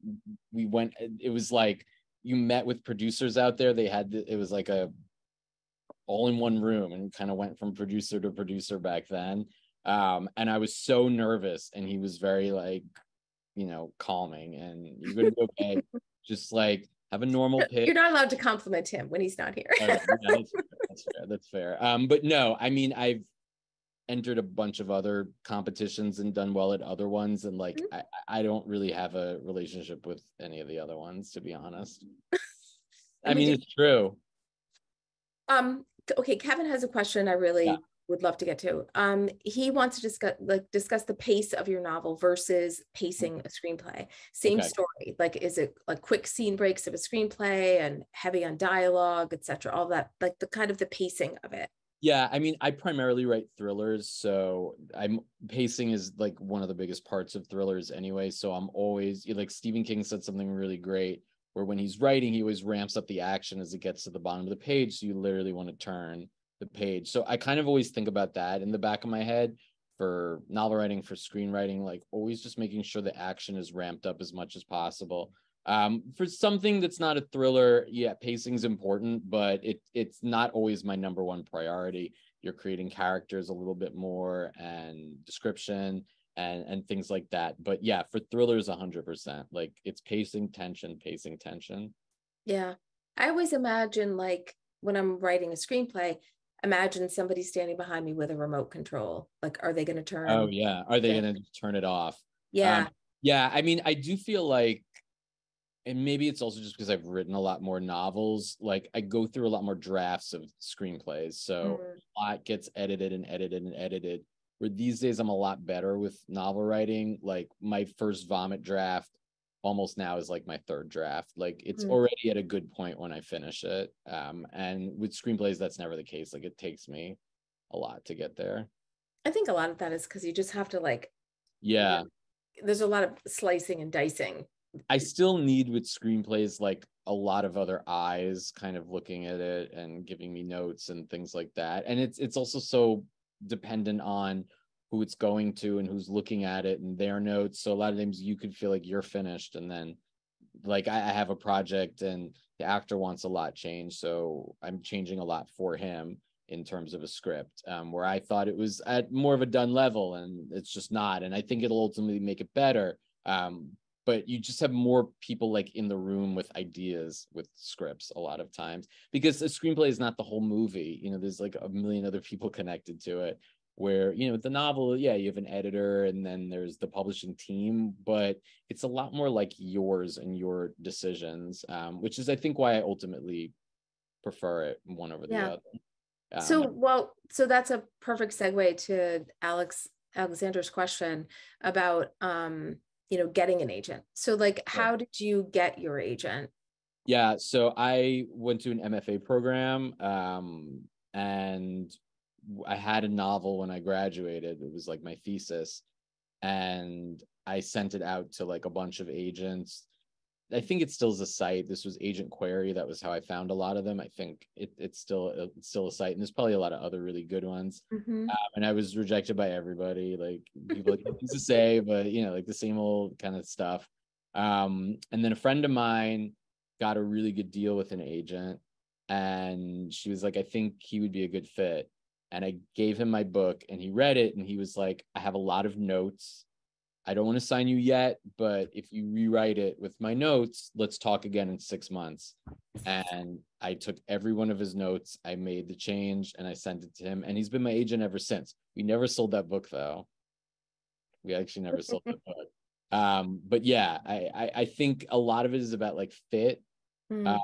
we went, it was like, you met with producers out there. They had, it was like a all in one room, and kind of went from producer to producer back then. Um, and I was so nervous, and he was very like, you know, calming, and you're going to be okay. Just like have a normal pitch. You're not allowed to compliment him when he's not here. Okay, yeah, that's fair. That's fair. That's fair. Um, but no, I mean, I've entered a bunch of other competitions and done well at other ones, and like mm-hmm. I, I don't really have a relationship with any of the other ones, to be honest. I mean, it's true. Um okay, Kevin has a question I really yeah. would love to get to. Um he wants to discuss like discuss the pace of your novel versus pacing a screenplay. Same okay. story, like is it like quick scene breaks of a screenplay and heavy on dialogue, etc., all that, like the kind of the pacing of it. Yeah, I mean, I primarily write thrillers, so I'm pacing is like one of the biggest parts of thrillers anyway. So I'm always like, Stephen King said something really great, where when he's writing, he always ramps up the action as it gets to the bottom of the page. So you literally want to turn the page. So I kind of always think about that in the back of my head for novel writing, for screenwriting, like always just making sure the action is ramped up as much as possible. Um, for something that's not a thriller, yeah, pacing's important, but it it's not always my number one priority. You're creating characters a little bit more, and description, and and things like that. But yeah, for thrillers, one hundred percent. Like it's pacing, tension, pacing, tension. Yeah. I always imagine, like when I'm writing a screenplay, imagine somebody standing behind me with a remote control. Like, are they going to turn? Oh yeah. Are they going to turn it off? Yeah. Um, yeah. I mean, I do feel like, and maybe it's also just because I've written a lot more novels, like I go through a lot more drafts of screenplays. So mm. a lot gets edited and edited and edited. Where these days I'm a lot better with novel writing. Like my first vomit draft almost now is like my third draft. Like it's mm. already at a good point when I finish it. Um, and with screenplays, that's never the case. Like it takes me a lot to get there. I think a lot of that is because you just have to like, yeah, you know, there's a lot of slicing and dicing. I still need with screenplays like a lot of other eyes kind of looking at it and giving me notes and things like that. And it's it's also so dependent on who it's going to and who's looking at it and their notes. So a lot of times you could feel like you're finished, and then like I, I have a project and the actor wants a lot changed, so I'm changing a lot for him in terms of a script, um, where I thought it was at more of a done level, and it's just not. And I think it'll ultimately make it better. Um, But you just have more people like in the room with ideas, with scripts a lot of times, because a screenplay is not the whole movie. You know, there's like a million other people connected to it, where, you know, the novel, yeah, you have an editor and then there's the publishing team, but it's a lot more like yours and your decisions, um, which is, I think, why I ultimately prefer it one over the yeah. other. Um, so, well, so that's a perfect segue to Alex Alexander's question about, um, you know, getting an agent. So like, how did you get your agent? Yeah, so I went to an M F A program, um, and I had a novel when I graduated. It was like my thesis, and I sent it out to like a bunch of agents. I think it still is a site. This was Agent Query. That was how I found a lot of them. I think it, it's still it's still a site, and there's probably a lot of other really good ones. Mm-hmm. um, and I was rejected by everybody. Like people like things to say, but you know, like the same old kind of stuff. Um, and then a friend of mine got a really good deal with an agent, and she was like, "I think he would be a good fit." and I gave him my book and he read it and he was like, I have a lot of notes. I don't want to sign you yet, but if you rewrite it with my notes, let's talk again in six months. And I took every one of his notes. I made the change and I sent it to him. And he's been my agent ever since. We never sold that book though. We actually never sold the book. Um, but yeah, I, I, I think a lot of it is about like fit. Mm. Uh,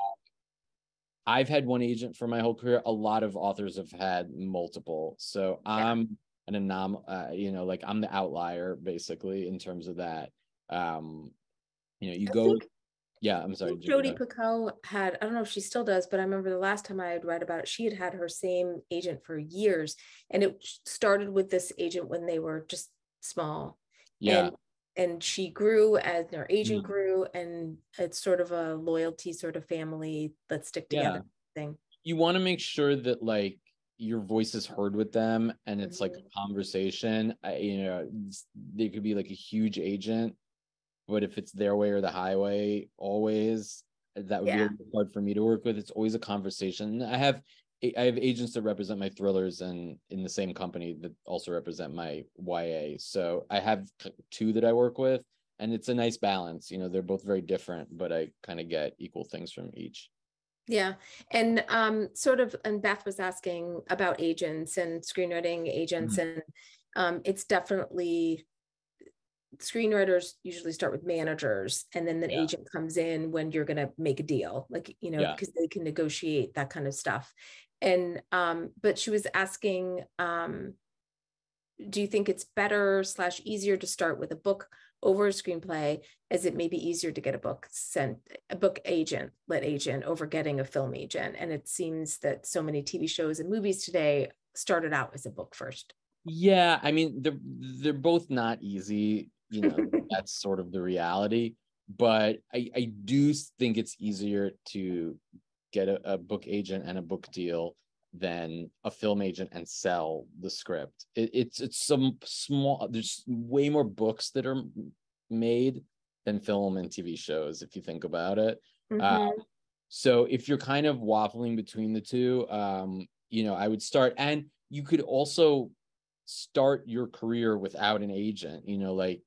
I've had one agent for my whole career. A lot of authors have had multiple. So I'm um, an anom, uh, you know, like I'm the outlier basically in terms of that. Um, you know, you I go, think, yeah, I'm sorry. Jodi Picoult had, I don't know if she still does, but I remember the last time I had read about it, she had had her same agent for years. And it started with this agent when they were just small. Yeah. And, and she grew as her agent mm-hmm. grew, and it's sort of a loyalty sort of family, let's stick together yeah. thing. You want to make sure that like your voice is heard with them and it's mm-hmm. like a conversation. I, you know, they could be like a huge agent, but if it's their way or the highway always, that would yeah. be hard for me to work with. It's always a conversation. I have I have agents that represent my thrillers and in the same company that also represent my Y A. So I have two that I work with and it's a nice balance. You know, they're both very different, but I kind of get equal things from each. Yeah. And um, sort of, and Beth was asking about agents and screenwriting agents mm-hmm. and um, it's definitely, screenwriters usually start with managers and then the yeah. agent comes in when you're going to make a deal, like, you know, yeah. because they can negotiate that kind of stuff. And, um, but she was asking, um, do you think it's better slash easier to start with a book over a screenplay, as it may be easier to get a book sent, a book agent, lit agent over getting a film agent? And it seems that so many T V shows and movies today started out as a book first. Yeah. I mean, they're, they're both not easy. You know, that's sort of the reality, but I, I do think it's easier to get a, a book agent and a book deal than a film agent and sell the script. It, it's it's some small, there's way more books that are made than film and T V shows, if you think about it. Mm-hmm. Uh, so if you're kind of waffling between the two, um, you know, I would start, and you could also start your career without an agent, you know, like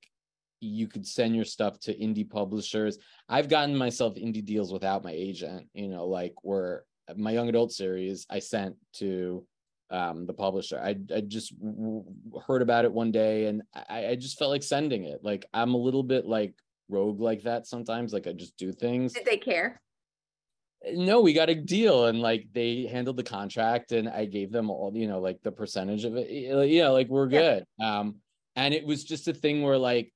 you could send your stuff to indie publishers. I've gotten myself indie deals without my agent, you know, like where my young adult series, I sent to um, the publisher. I, I just w- heard about it one day and I, I just felt like sending it. Like I'm a little bit like rogue like that sometimes. Like I just do things. Did they care? No, we got a deal and like they handled the contract and I gave them all, you know, like the percentage of it, you know, like we're good. Yeah. Um, and it was just a thing where like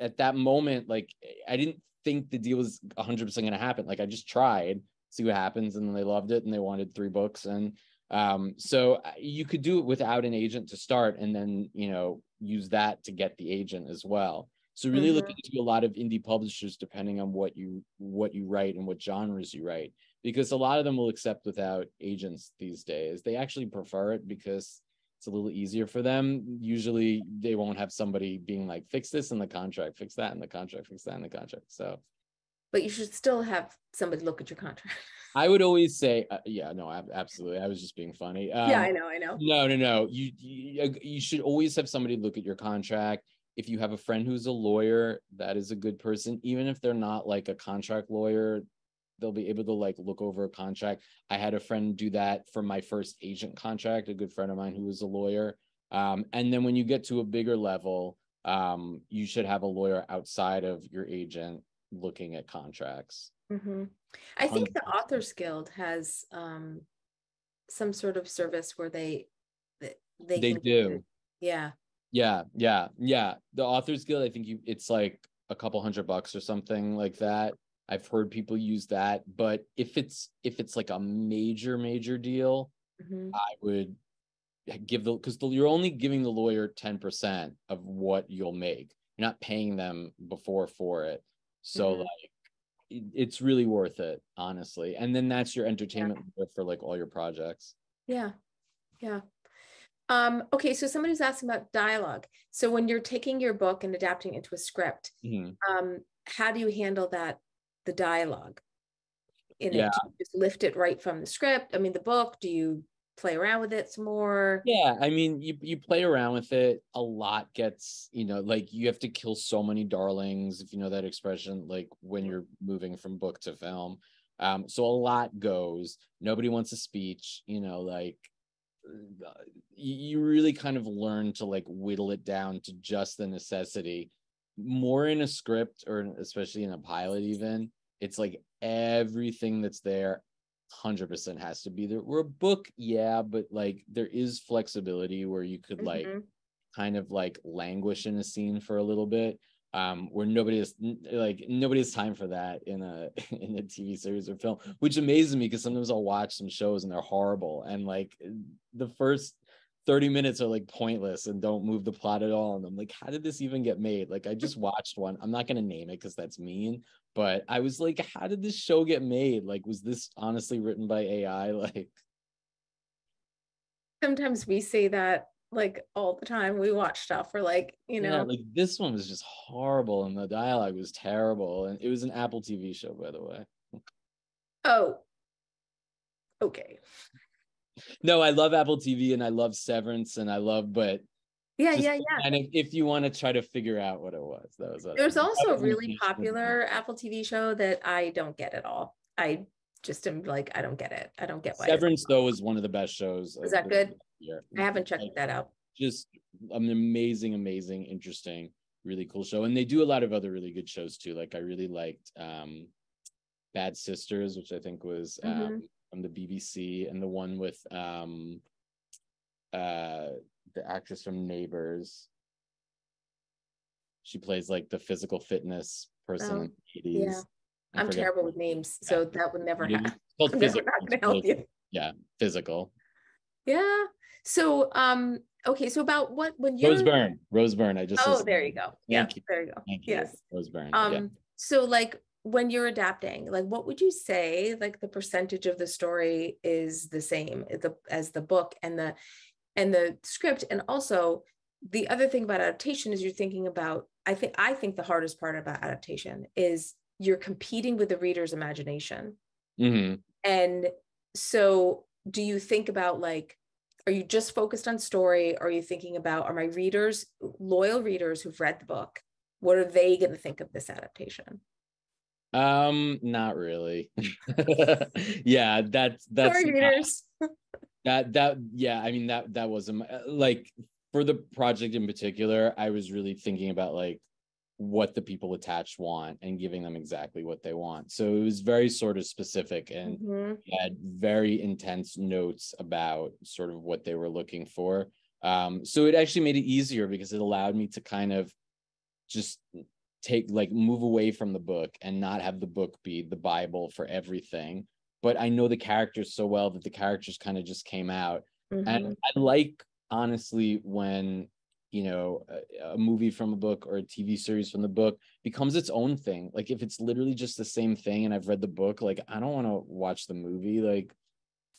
at that moment, like I didn't think the deal was one hundred percent going to happen. Like I just tried, see what happens. And then they loved it and they wanted three books. And um, so you could do it without an agent to start and then, you know, use that to get the agent as well. So really mm-hmm. looking to a lot of indie publishers, depending on what you what you write and what genres you write, because a lot of them will accept without agents these days. They actually prefer it because it's a little easier for them. Usually they won't have somebody being like, fix this in the contract, fix that in the contract, fix that in the contract. So, but you should still have somebody look at your contract. I would always say, uh, yeah, no, absolutely. I was just being funny. Um, yeah, I know, I know. No, no, no. You, you you should always have somebody look at your contract. If you have a friend who's a lawyer, that is a good person. Even if they're not like a contract lawyer, they'll be able to like look over a contract. I had a friend do that for my first agent contract, a good friend of mine who was a lawyer. Um, and then when you get to a bigger level, um, you should have a lawyer outside of your agent looking at contracts. Mm-hmm. I think the Authors Guild has um, some sort of service where they they, they, they can, do. Yeah. Yeah, yeah, yeah. The Authors Guild, I think you it's like a couple hundred bucks or something like that. I've heard people use that, but if it's if it's like a major, major deal, mm-hmm. I would give the because you're only giving the lawyer ten percent of what you'll make. You're not paying them before for it, so mm-hmm. like it, it's really worth it, honestly. And then that's your entertainment yeah. for like all your projects. Yeah, yeah. Um, okay, so somebody's asking about dialogue. So when you're taking your book and adapting it into a script, mm-hmm. um, how do you handle that, the dialogue in yeah. it? Do you just lift it right from the script? I mean, the book, do you play around with it some more? Yeah, I mean, you you play around with it. A lot gets, you know, like you have to kill so many darlings, if you know that expression, like when you're moving from book to film. Um, so a lot goes. Nobody wants a speech, you know, like you really kind of learn to like whittle it down to just the necessity. More in a script, or especially in a pilot even, it's like everything that's there one hundred percent has to be there. We're a book, yeah, but like there is flexibility where you could like mm-hmm. kind of like languish in a scene for a little bit, um, where nobody is like nobody has time for that in a in a T V series or film, which amazes me because sometimes I'll watch some shows and they're horrible, and like the first thirty minutes are like pointless and don't move the plot at all. And I'm like, how did this even get made? Like, I just watched one. I'm not going to name it because that's mean, but I was like, how did this show get made? Like, was this honestly written by A I? Like, sometimes we say that like all the time. We watch stuff for like, you know, yeah, like this one was just horrible and the dialogue was terrible. And it was an Apple T V show, by the way. Oh, okay. No, I love Apple T V and I love Severance and I love, but yeah, yeah, yeah. And if, if you want to try to figure out what it was, that was. There's also a really popular Apple T V show that I don't get at all. I just am like, I don't get it. I don't get why. Severance though was one of the best shows. Is that good? Year. I haven't checked like, that out. Just an amazing, amazing, interesting, really cool show. And they do a lot of other really good shows too. Like I really liked um, Bad Sisters, which I think was. Um, mm-hmm. From the B B C, and the one with um, uh, the actress from Neighbours. She plays like the physical fitness person um, in the eighties. Yeah, I I'm terrible with names, so that, that would never happen. It's I'm never not gonna help you. Yeah, Physical. Yeah. So, um, okay. So about what when you Rose Byrne, Rose Byrne. I just oh, there you go. Yeah, you. there you go. Thank yes, you. Rose Byrne. Um, yeah. So like. When you're adapting, like what would you say like the percentage of the story is the same as the, as the book and the and the script? And also the other thing about adaptation is you're thinking about, I think I think the hardest part about adaptation is you're competing with the reader's imagination. Mm-hmm. And so do you think about like, are you just focused on story? Or are you thinking about, are my readers, loyal readers who've read the book, what are they going to think of this adaptation? Um, not really. yeah, that's that's not, that that yeah. I mean that that was like for the project in particular, I was really thinking about like what the people attached want and giving them exactly what they want. So it was very sort of specific and mm-hmm. had very intense notes about sort of what they were looking for. Um, so it actually made it easier because it allowed me to kind of just. take like move away from the book and not have the book be the Bible for everything. But I know the characters so well that the characters kind of just came out. Mm-hmm. And I like, honestly, when, you know, a, a movie from a book or a T V series from the book becomes its own thing. Like if it's literally just the same thing and I've read the book, like I don't want to watch the movie. Like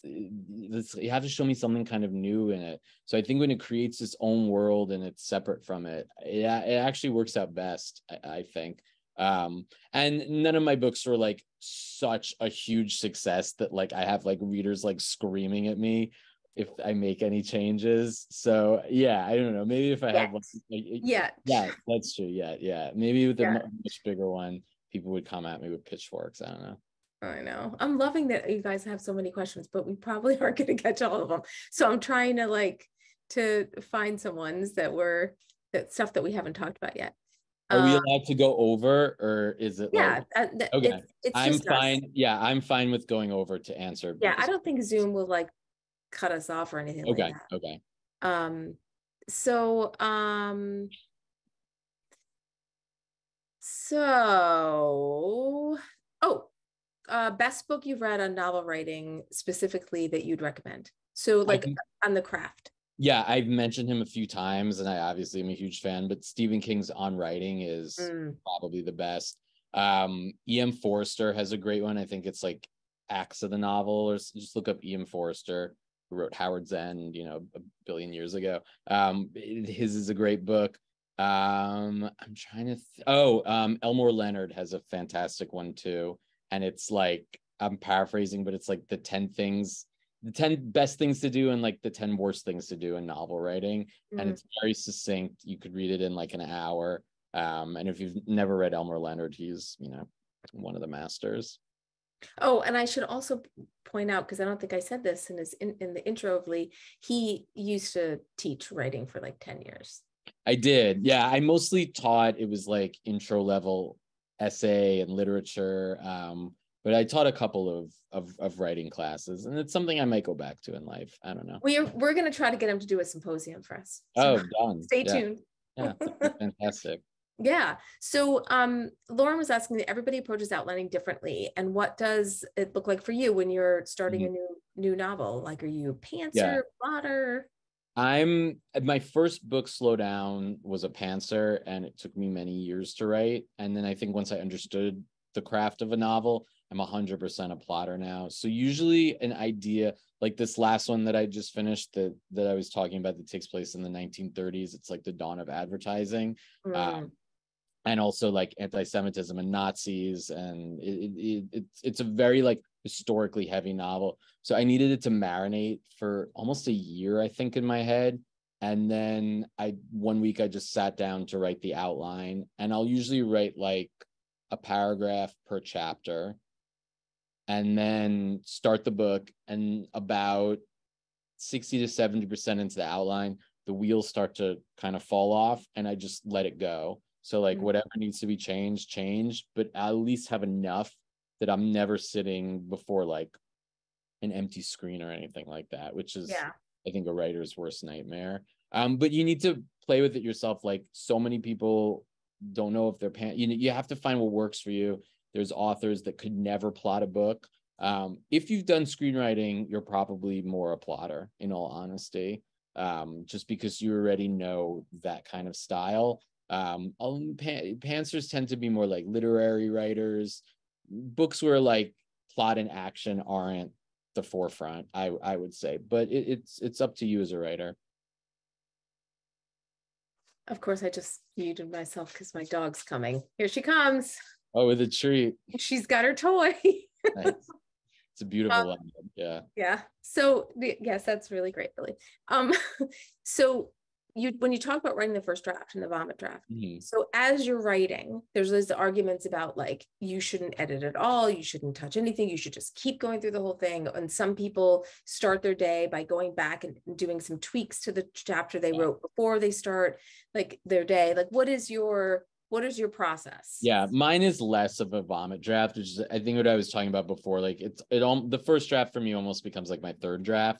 this, you have to show me something kind of new in it. So I think when it creates its own world and it's separate from it, it, it actually works out best, I, I think. Um, and none of my books were like such a huge success that like I have like readers like screaming at me if I make any changes. So yeah, I don't know. Maybe if I yeah. have one, like, yeah, yeah, that's true. Yeah, yeah. Maybe with yeah. a much bigger one, people would come at me with pitchforks. I don't know. I know. I'm loving that you guys have so many questions, but we probably aren't going to catch all of them. So I'm trying to like to find some ones that were that stuff that we haven't talked about yet. Are um, we allowed to go over, or is it? Yeah, like, uh, okay. It's, it's I'm just fine. Us. Yeah, I'm fine with going over to answer. Yeah, I don't think Zoom will like cut us off or anything. Okay. Like that. Okay. Um. So. Um. So. Oh. Uh, best book you've read on novel writing specifically that you'd recommend? So like think, on the craft. Yeah, I've mentioned him a few times and I obviously am a huge fan, but Stephen King's On Writing is mm. probably the best. Um, E M Forster has a great one. I think it's like Acts of the Novel, or just look up E M Forster, who wrote Howard's End, you know, a billion years ago. Um, his is a great book. Um, I'm trying to, th- oh, um, Elmore Leonard has a fantastic one too. And it's like, I'm paraphrasing, but it's like the ten things the ten best things to do and like the ten worst things to do in novel writing. Mm-hmm. And it's very succinct. You could read it in like an hour. Um, and if you've never read Elmer Leonard, he's, you know, one of the masters. Oh, and I should also point out, because I don't think I said this in his in, in the intro of Lee, he used to teach writing for like ten years. I did. Yeah. I mostly taught, it was like intro level essay and literature. Um, but I taught a couple of, of, of writing classes, and it's something I might go back to in life. I don't know. We're, we're going to try to get him to do a symposium for us. So oh, done. Stay yeah. tuned. Yeah. Fantastic. Yeah. So um, Lauren was asking that everybody approaches outlining differently. And what does it look like for you when you're starting mm-hmm. a new new novel? Like, are you a pantser, yeah. plotter? I'm, my first book, Slow Down, was a pantser, and it took me many years to write. And then I think once I understood the craft of a novel, I'm one hundred percent a plotter now. So usually an idea, like this last one that I just finished that, that I was talking about that takes place in the nineteen thirties, it's like the dawn of advertising. Mm. Um, and also like anti-Semitism and Nazis, and it, it, it, it's it's a very like historically heavy novel. So I needed it to marinate for almost a year, I think, in my head. And then I one week I just sat down to write the outline, and I'll usually write like a paragraph per chapter, and then start the book. And about sixty to seventy percent into the outline, the wheels start to kind of fall off, and I just let it go. So like whatever needs to be changed, changed, but I at least have enough that I'm never sitting before like an empty screen or anything like that, which is, yeah. I think, a writer's worst nightmare. Um, but you need to play with it yourself. Like, so many people don't know if they're, pan- you know, you have to find what works for you. There's authors that could never plot a book. Um, if you've done screenwriting, you're probably more a plotter, in all honesty, um, just because you already know that kind of style. Um, pan- pantsers tend to be more like literary writers. Books where like plot and action aren't the forefront, I I would say, but it, it's it's up to you as a writer. Of course, I just muted myself because my dog's coming. Here she comes. Oh, with a treat. She's got her toy. Nice. It's a beautiful um, one. Yeah. Yeah. So yes, that's really great, Billy. Um, so. You, when you talk about writing the first draft and the vomit draft, mm-hmm. so as you're writing, there's those arguments about like, you shouldn't edit at all, you shouldn't touch anything, you should just keep going through the whole thing. And some people start their day by going back and doing some tweaks to the chapter they yeah. wrote before they start like their day. Like, what is your, what is your process? Yeah, mine is less of a vomit draft, which is, I think, what I was talking about before. Like, it's it all the first draft for me almost becomes like my third draft.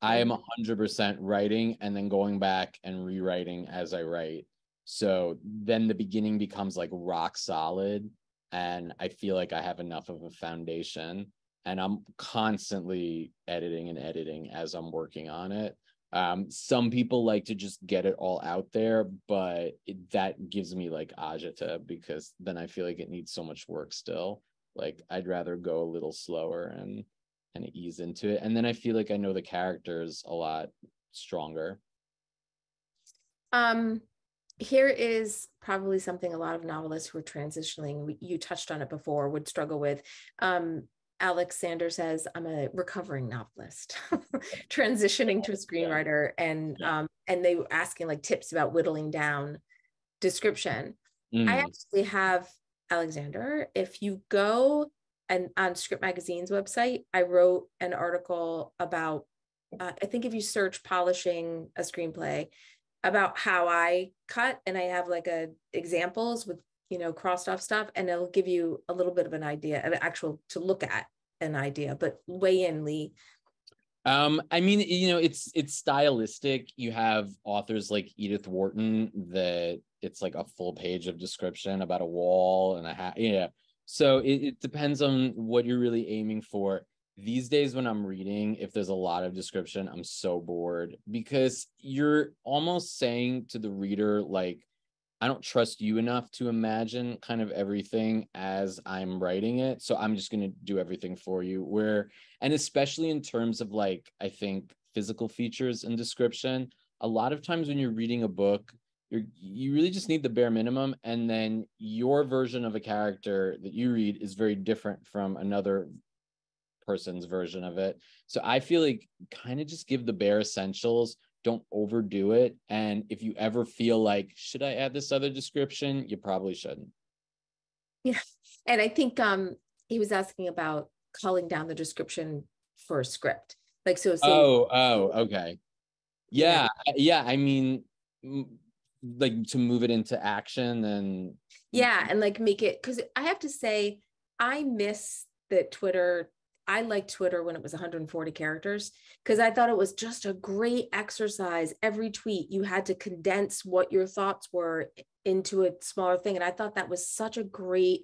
I am one hundred percent writing and then going back and rewriting as I write. So then the beginning becomes like rock solid, and I feel like I have enough of a foundation, and I'm constantly editing and editing as I'm working on it. Um, some people like to just get it all out there, but it, that gives me like agita, because then I feel like it needs so much work still. Like, I'd rather go a little slower and and ease into it. And then I feel like I know the characters a lot stronger. Um, here is probably something a lot of novelists who are transitioning, you touched on it before, would struggle with. Um, Alex Sander says, I'm a recovering novelist, transitioning to a screenwriter, and, yeah. um, and they were asking like tips about whittling down description. Mm. I actually have, Alexander, if you go and on Script Magazine's website, I wrote an article about, uh, I think if you search polishing a screenplay, about how I cut, and I have like a examples with, you know, crossed off stuff, and it'll give you a little bit of an idea, an actual to look at an idea, but weigh in, Lee. Um, I mean, you know, it's, it's stylistic. You have authors like Edith Wharton that it's like a full page of description about a wall and a hat, you know. So it, it depends on what you're really aiming for. These days when I'm reading, if there's a lot of description, I'm so bored, because you're almost saying to the reader, like, I don't trust you enough to imagine kind of everything as I'm writing it. So I'm just going to do everything for you. Where, and especially in terms of like, I think physical features and description, a lot of times when you're reading a book, You're, you really just need the bare minimum, and then your version of a character that you read is very different from another person's version of it. So I feel like kind of just give the bare essentials. Don't overdo it. And if you ever feel like, should I add this other description? You probably shouldn't. Yeah. And I think um, he was asking about calling down the description for a script. Like, so. Say, oh, oh, okay. Yeah. Yeah. I mean, like to move it into action and. Yeah. And like make it, because I have to say, I miss that Twitter. I liked Twitter when it was one hundred forty characters, because I thought it was just a great exercise. Every tweet, you had to condense what your thoughts were into a smaller thing. And I thought that was such a great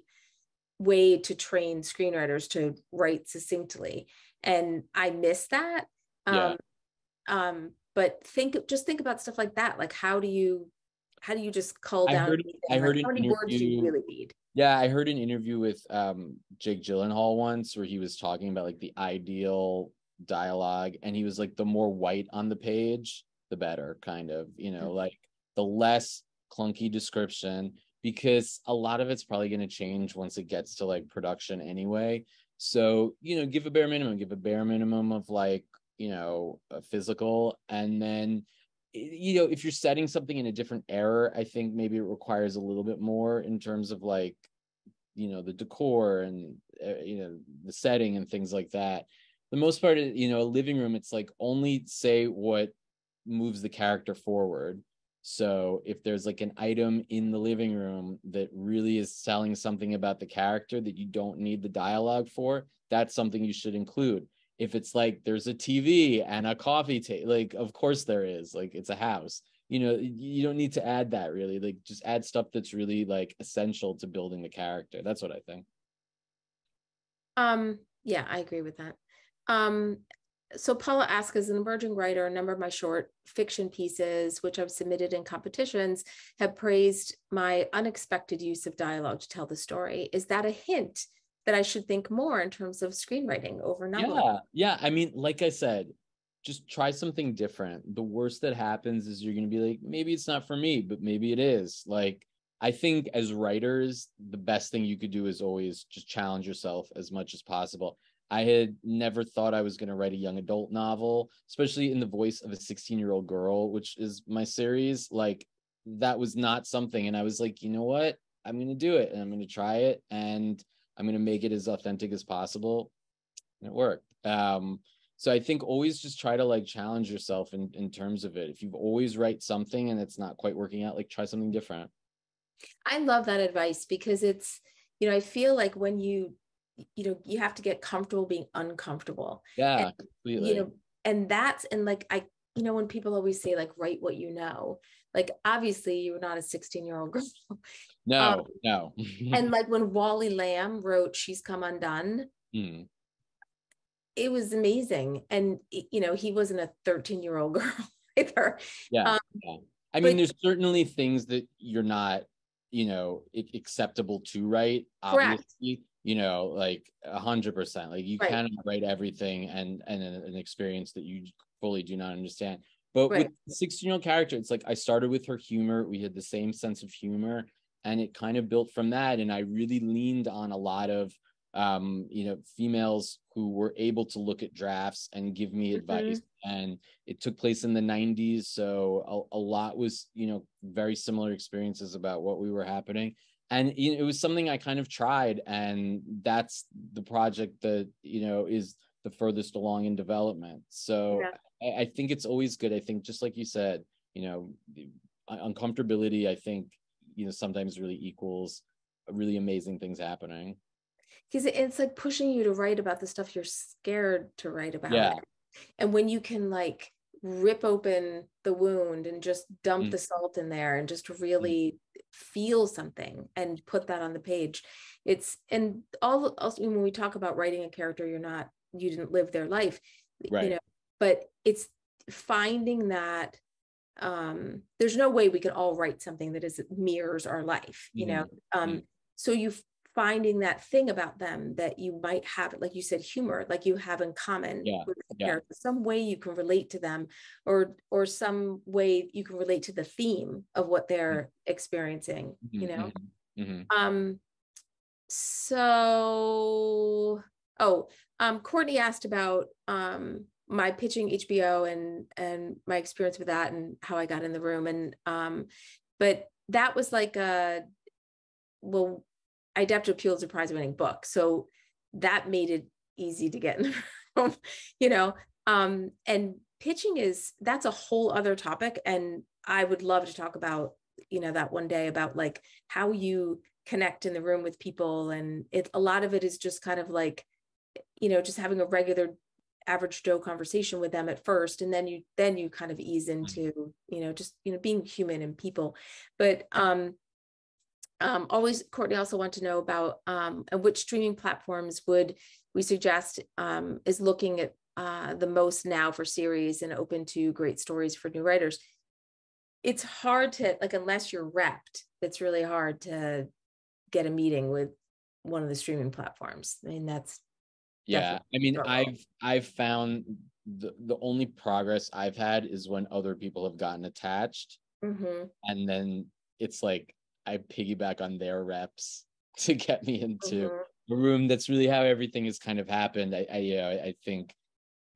way to train screenwriters to write succinctly. And I miss that. Yeah. Um, um, but think, just think about stuff like that. Like, how do you, how do you just cull down? I heard, I heard like, how many words do you really need? Yeah, I heard an interview with um, Jake Gyllenhaal once where he was talking about like the ideal dialogue, and he was like, the more white on the page, the better, kind of, you know, like the less clunky description, because a lot of it's probably going to change once it gets to like production anyway. So, you know, give a bare minimum, give a bare minimum of like, you know, a physical, and then, you know, if you're setting something in a different era, I think maybe it requires a little bit more in terms of like, you know, the decor and, uh, you know, the setting and things like that. The most part, of, you know, a living room, it's like only say what moves the character forward. So if there's like an item in the living room that really is selling something about the character that you don't need the dialogue for, that's something you should include. If it's like there's a T V and a coffee table, like, of course there is, like, it's a house, you know, you don't need to add that really, like, just add stuff that's really like essential to building the character. That's what I think. Um, yeah, I agree with that. Um, so Paula asks, as an emerging writer, a number of my short fiction pieces, which I've submitted in competitions, have praised my unexpected use of dialogue to tell the story. Is that a hint that I should think more in terms of screenwriting over novel? Yeah, yeah. I mean, like I said, just try something different. The worst that happens is you're going to be like, maybe it's not for me, but maybe it is. Like, I think as writers, the best thing you could do is always just challenge yourself as much as possible. I had never thought I was going to write a young adult novel, especially in the voice of a sixteen-year-old girl, which is my series. Like, that was not something. And I was like, you know what? I'm going to do it, and I'm going to try it. And I'm going to make it as authentic as possible. And it worked. Um, so I think always just try to like challenge yourself in, in terms of it. If you've always write something and it's not quite working out, like try something different. I love that advice, because it's, you know, I feel like when you, you know, you have to get comfortable being uncomfortable. Yeah, and, completely. You know, and that's, and like, I, you know, when people always say like, write what you know, like, obviously you were not a sixteen year old girl. No, um, no. And like when Wally Lamb wrote She's Come Undone, mm. It was amazing. And, you know, he wasn't a thirteen year old girl either. Yeah. Um, yeah. I mean, but, there's certainly things that you're not, you know, acceptable to write. Correct. Obviously, you know, like a hundred percent, like you right. cannot write everything and, and an experience that you fully do not understand. But right. with the sixteen-year-old character, it's like I started with her humor. We had the same sense of humor, and it kind of built from that. And I really leaned on a lot of, um, you know, females who were able to look at drafts and give me advice. Mm-hmm. And it took place in the nineties, so a, a lot was, you know, very similar experiences about what we were happening. And you know, it was something I kind of tried, and that's the project that, you know, is the furthest along in development. So yeah. I, I think it's always good. I think just like you said, you know, uncomfortability, I think, you know, sometimes really equals really amazing things happening. Because it's like pushing you to write about the stuff you're scared to write about. Yeah. And when you can like rip open the wound and just dump mm-hmm. the salt in there and just really mm-hmm. feel something and put that on the page. It's, and all also when we talk about writing a character, you're not, you didn't live their life, right. you know, but it's finding that um, there's no way we could all write something that is mirrors our life, you mm-hmm. know? Um, mm-hmm. So you finding that thing about them that you might have, like you said, humor, like you have in common yeah. with the yeah. character, some way you can relate to them, or, or some way you can relate to the theme of what they're mm-hmm. experiencing, mm-hmm. you know? Mm-hmm. Um, so, oh, Um, Courtney asked about um, my pitching H B O and and my experience with that and how I got in the room. And um, but that was like a, well, I adapted a Pulitzer Prize winning book, so that made it easy to get in the room, you know. Um, and pitching is, that's a whole other topic, and I would love to talk about, you know, that one day, about like how you connect in the room with people. And it, a lot of it is just kind of like, you know, just having a regular average Joe conversation with them at first, and then you then you kind of ease into, you know, just, you know, being human and people. But um um always, Courtney also wanted to know about um and which streaming platforms would we suggest um is looking at uh the most now for series and open to great stories for new writers. It's hard to, like, unless you're repped, it's really hard to get a meeting with one of the streaming platforms. I mean, that's, yeah, definitely. I mean, I've I've found the, the only progress I've had is when other people have gotten attached, mm-hmm. and then it's like I piggyback on their reps to get me into mm-hmm. a room. That's really how everything has kind of happened. I, I you know, I think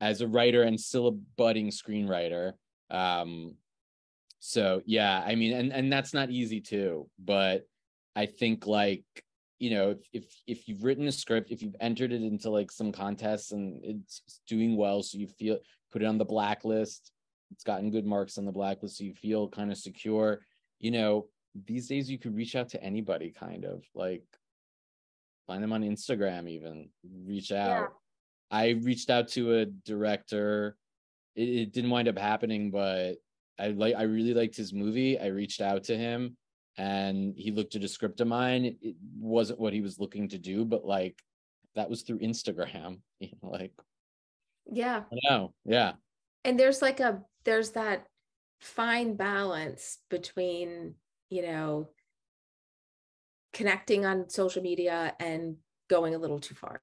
as a writer and still a budding screenwriter, um, so yeah, I mean, and and that's not easy too. But I think, like, you know, if if you've written a script, if you've entered it into like some contests and it's doing well, so you feel, put it on the blacklist, it's gotten good marks on the blacklist, so you feel kind of secure. You know, these days you could reach out to anybody, kind of like find them on Instagram, even reach out. Yeah. I reached out to a director. It, it didn't wind up happening, but I like I really liked his movie. I reached out to him, and he looked at a script of mine. It wasn't what he was looking to do, but like that was through Instagram, you know, like, yeah, I know, yeah. And there's like a there's that fine balance between, you know, connecting on social media and going a little too far.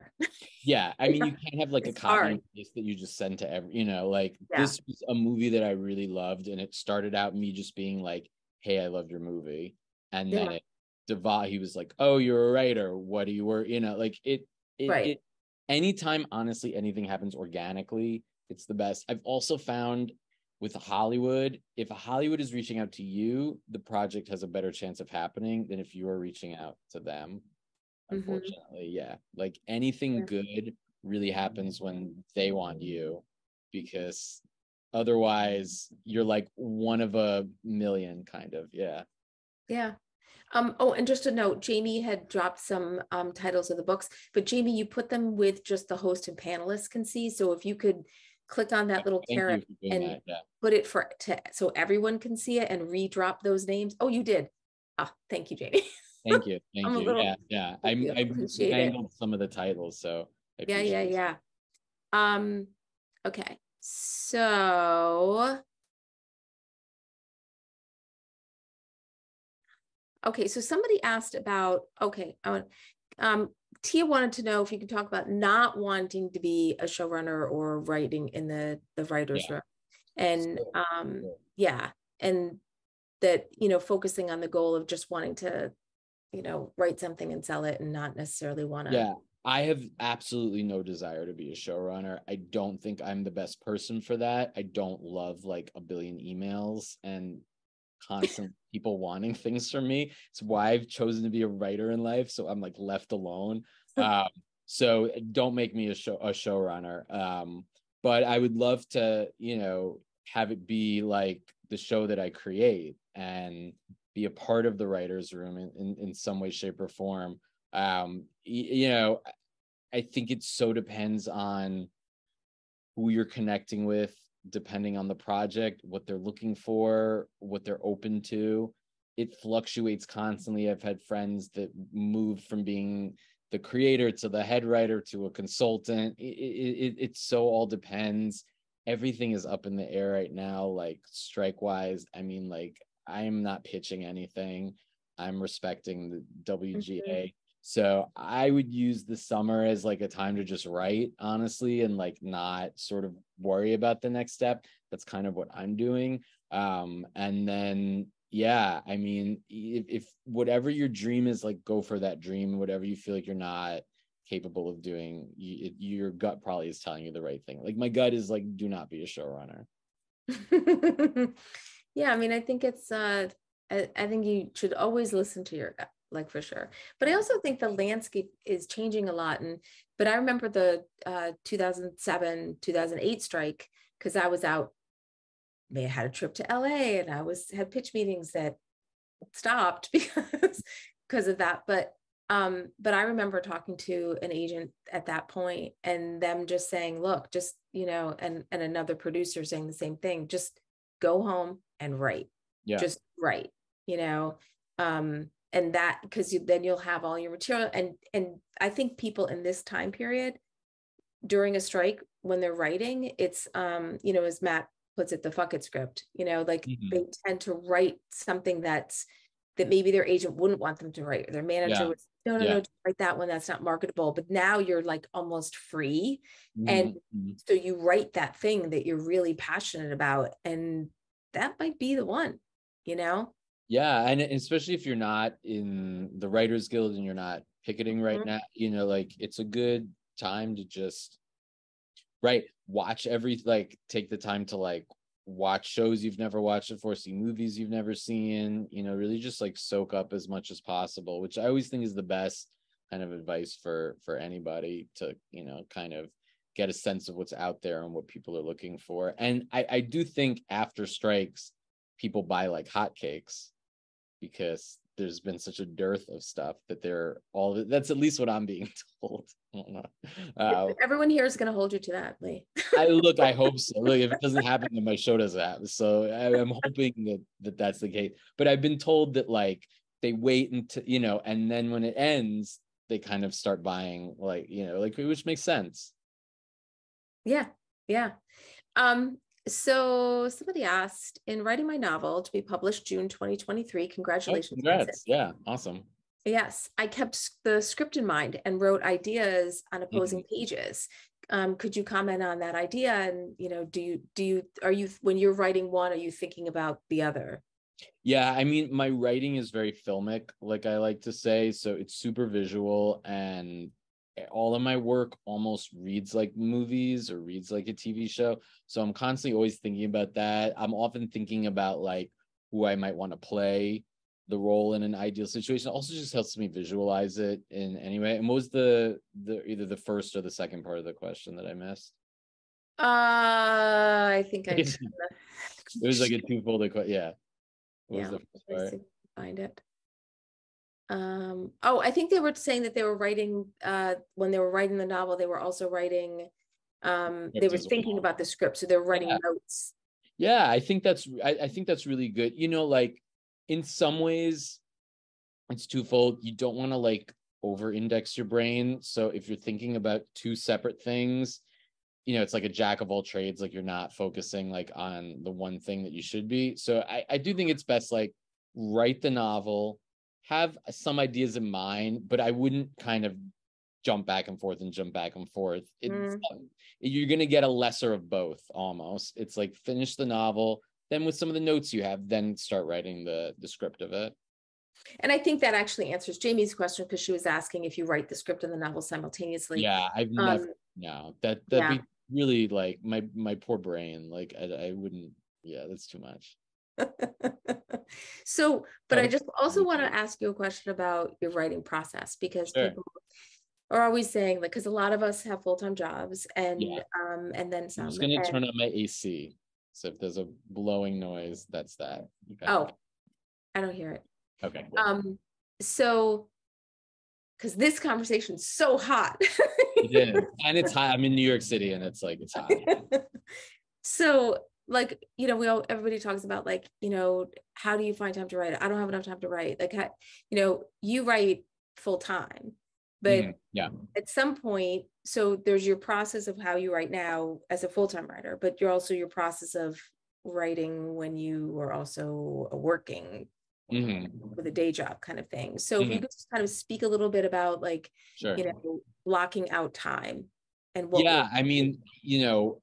Yeah, I mean, you can't have like it's a copy and paste that you just send to every, you know, like, yeah. This was a movie that I really loved, and it started out me just being like, hey, I loved your movie. And then yeah. it devolved. He was like, oh, you're a writer. What do you were, you know, like it, it, right. it, anytime, honestly, anything happens organically, it's the best. I've also found with Hollywood, if Hollywood is reaching out to you, the project has a better chance of happening than if you are reaching out to them. Unfortunately. Mm-hmm. Yeah. Like anything yeah. good really happens when they want you, because otherwise you're like one of a million, kind of. Yeah. Yeah. Um, oh, and just a note, Jamie had dropped some um, titles of the books, but Jamie, you put them with just the host and panelists can see. So if you could click on that little Thank carrot and that, yeah. put it for to, so everyone can see it, and re-drop those names. Oh, you did. Ah, oh, thank you, Jamie. Thank you. Thank you. Little, yeah. Yeah. Thank I'm, you. I mangled some of the titles. So I yeah, yeah, it. yeah. Um, okay. So, okay. So somebody asked about, okay. I want, um, Tia wanted to know if you could talk about not wanting to be a showrunner or writing in the, the writer's yeah. room. And cool. um, cool. yeah. And that, you know, focusing on the goal of just wanting to, you know, write something and sell it and not necessarily want to. Yeah. I have absolutely no desire to be a showrunner. I don't think I'm the best person for that. I don't love like a billion emails and constant people wanting things from me. It's why I've chosen to be a writer in life. So I'm like left alone. Um, so don't make me a show a showrunner. Um, but I would love to, you know, have it be like the show that I create and be a part of the writer's room in, in, in some way, shape, or form. Um, you know, I think it so depends on who you're connecting with, depending on the project, what they're looking for, what they're open to. It fluctuates constantly. I've had friends that moved from being the creator to the head writer to a consultant. It, it, it so all depends. Everything is up in the air right now, like strike-wise. I mean, like, I'm not pitching anything. I'm respecting the W G A. Mm-hmm. So I would use the summer as like a time to just write, honestly, and like not sort of worry about the next step. That's kind of what I'm doing. Um, and then, yeah, I mean, if, if whatever your dream is, like, go for that dream. Whatever you feel like you're not capable of doing, you, it, your gut probably is telling you the right thing. Like my gut is like, do not be a showrunner. Yeah, I mean, I think it's, uh, I, I think you should always listen to your gut, like for sure. But I also think the landscape is changing a lot. And, but I remember the uh, two thousand seven, two thousand eight strike, because I was out, I had a trip to L A and I was, had pitch meetings that stopped because, because of that. But Um, but I remember talking to an agent at that point and them just saying, look, just, you know, and, and another producer saying the same thing, just go home and write, yeah. just write, you know, um, and that, cause you, then you'll have all your material. And, and I think people in this time period during a strike, when they're writing, it's, um, you know, as Matt puts it, the fuck it script, you know, like mm-hmm. they tend to write something that's, that maybe their agent wouldn't want them to write, or their manager yeah. would say, no, no, yeah. no, just write that one. That's not marketable. But now you're like almost free. Mm-hmm. And so you write that thing that you're really passionate about. And that might be the one, you know? Yeah. And especially if you're not in the Writers Guild and you're not picketing right mm-hmm. now, you know, like it's a good time to just write, watch every, like take the time to like, watch shows you've never watched before, see movies you've never seen, you know, really just like soak up as much as possible, which I always think is the best kind of advice for for anybody to, you know, kind of get a sense of what's out there and what people are looking for. And I, I do think after strikes, people buy like hotcakes because there's been such a dearth of stuff that they're all, that's at least what I'm being told. Uh, Everyone here is going to hold you to that, Lee. I look, I hope so. Look, if it doesn't happen, then my show doesn't happen. So I, I'm hoping that, that that's the case. But I've been told that like they wait until, you know, and then when it ends, they kind of start buying like, you know, like, which makes sense. Yeah. Yeah. Um, So somebody asked, in writing my novel to be published June twenty twenty-three, congratulations. Oh, congrats. Yeah, awesome. Yes, I kept the script in mind and wrote ideas on opposing mm-hmm. pages. Um, could you comment on that idea? And, you know, do you, do you, are you, when you're writing one, are you thinking about the other? Yeah, I mean, my writing is very filmic, like I like to say, so it's super visual and all of my work almost reads like movies or reads like a T V show. So I'm constantly always thinking about that. I'm often thinking about like who I might want to play the role in an ideal situation. It also just helps me visualize it in any way. And what was the, the either the first or the second part of the question that I missed? Uh, I think I it was like a two-folded question. Yeah. What yeah, was the first part? Find it. Um, oh, I think they were saying that they were writing, uh, when they were writing the novel, they were also writing, um, they were thinking about the script. So they're writing yeah. notes. Yeah. I think that's, I, I think that's really good. You know, like in some ways it's twofold. You don't want to like over index your brain. So if you're thinking about two separate things, you know, it's like a jack of all trades. Like you're not focusing like on the one thing that you should be. So I, I do think it's best, like write the novel, have some ideas in mind, but I wouldn't kind of jump back and forth and jump back and forth. It's, mm. um, you're going to get a lesser of both almost. It's like finish the novel, then with some of the notes you have, then start writing the, the script of it. And I think that actually answers Jamie's question, because she was asking if you write the script and the novel simultaneously. Yeah, I've never, um, no, that, that'd yeah. be really like my, my poor brain. Like I, I wouldn't, yeah, that's too much. So, but I just also want to ask you a question about your writing process, because sure. people are always saying, like, because a lot of us have full-time jobs and yeah. um and then some. I'm just gonna and, turn on my A C, so if there's a blowing noise, that's that. Okay. Oh, I don't hear it. Okay. Cool. Um, so because this conversation's so hot. It is, and it's hot. I'm in New York City, and it's like it's hot. So. Like, you know, we all, everybody talks about like, you know, how do you find time to write? I don't have enough time to write. Like, how, you know, you write full time, but mm, yeah. at some point, so there's your process of how you write now as a full-time writer, but you're also your process of writing when you are also working mm-hmm. with a day job kind of thing. So mm-hmm. if you could just kind of speak a little bit about like, sure. you know, blocking out time and what- Yeah, I mean, you know,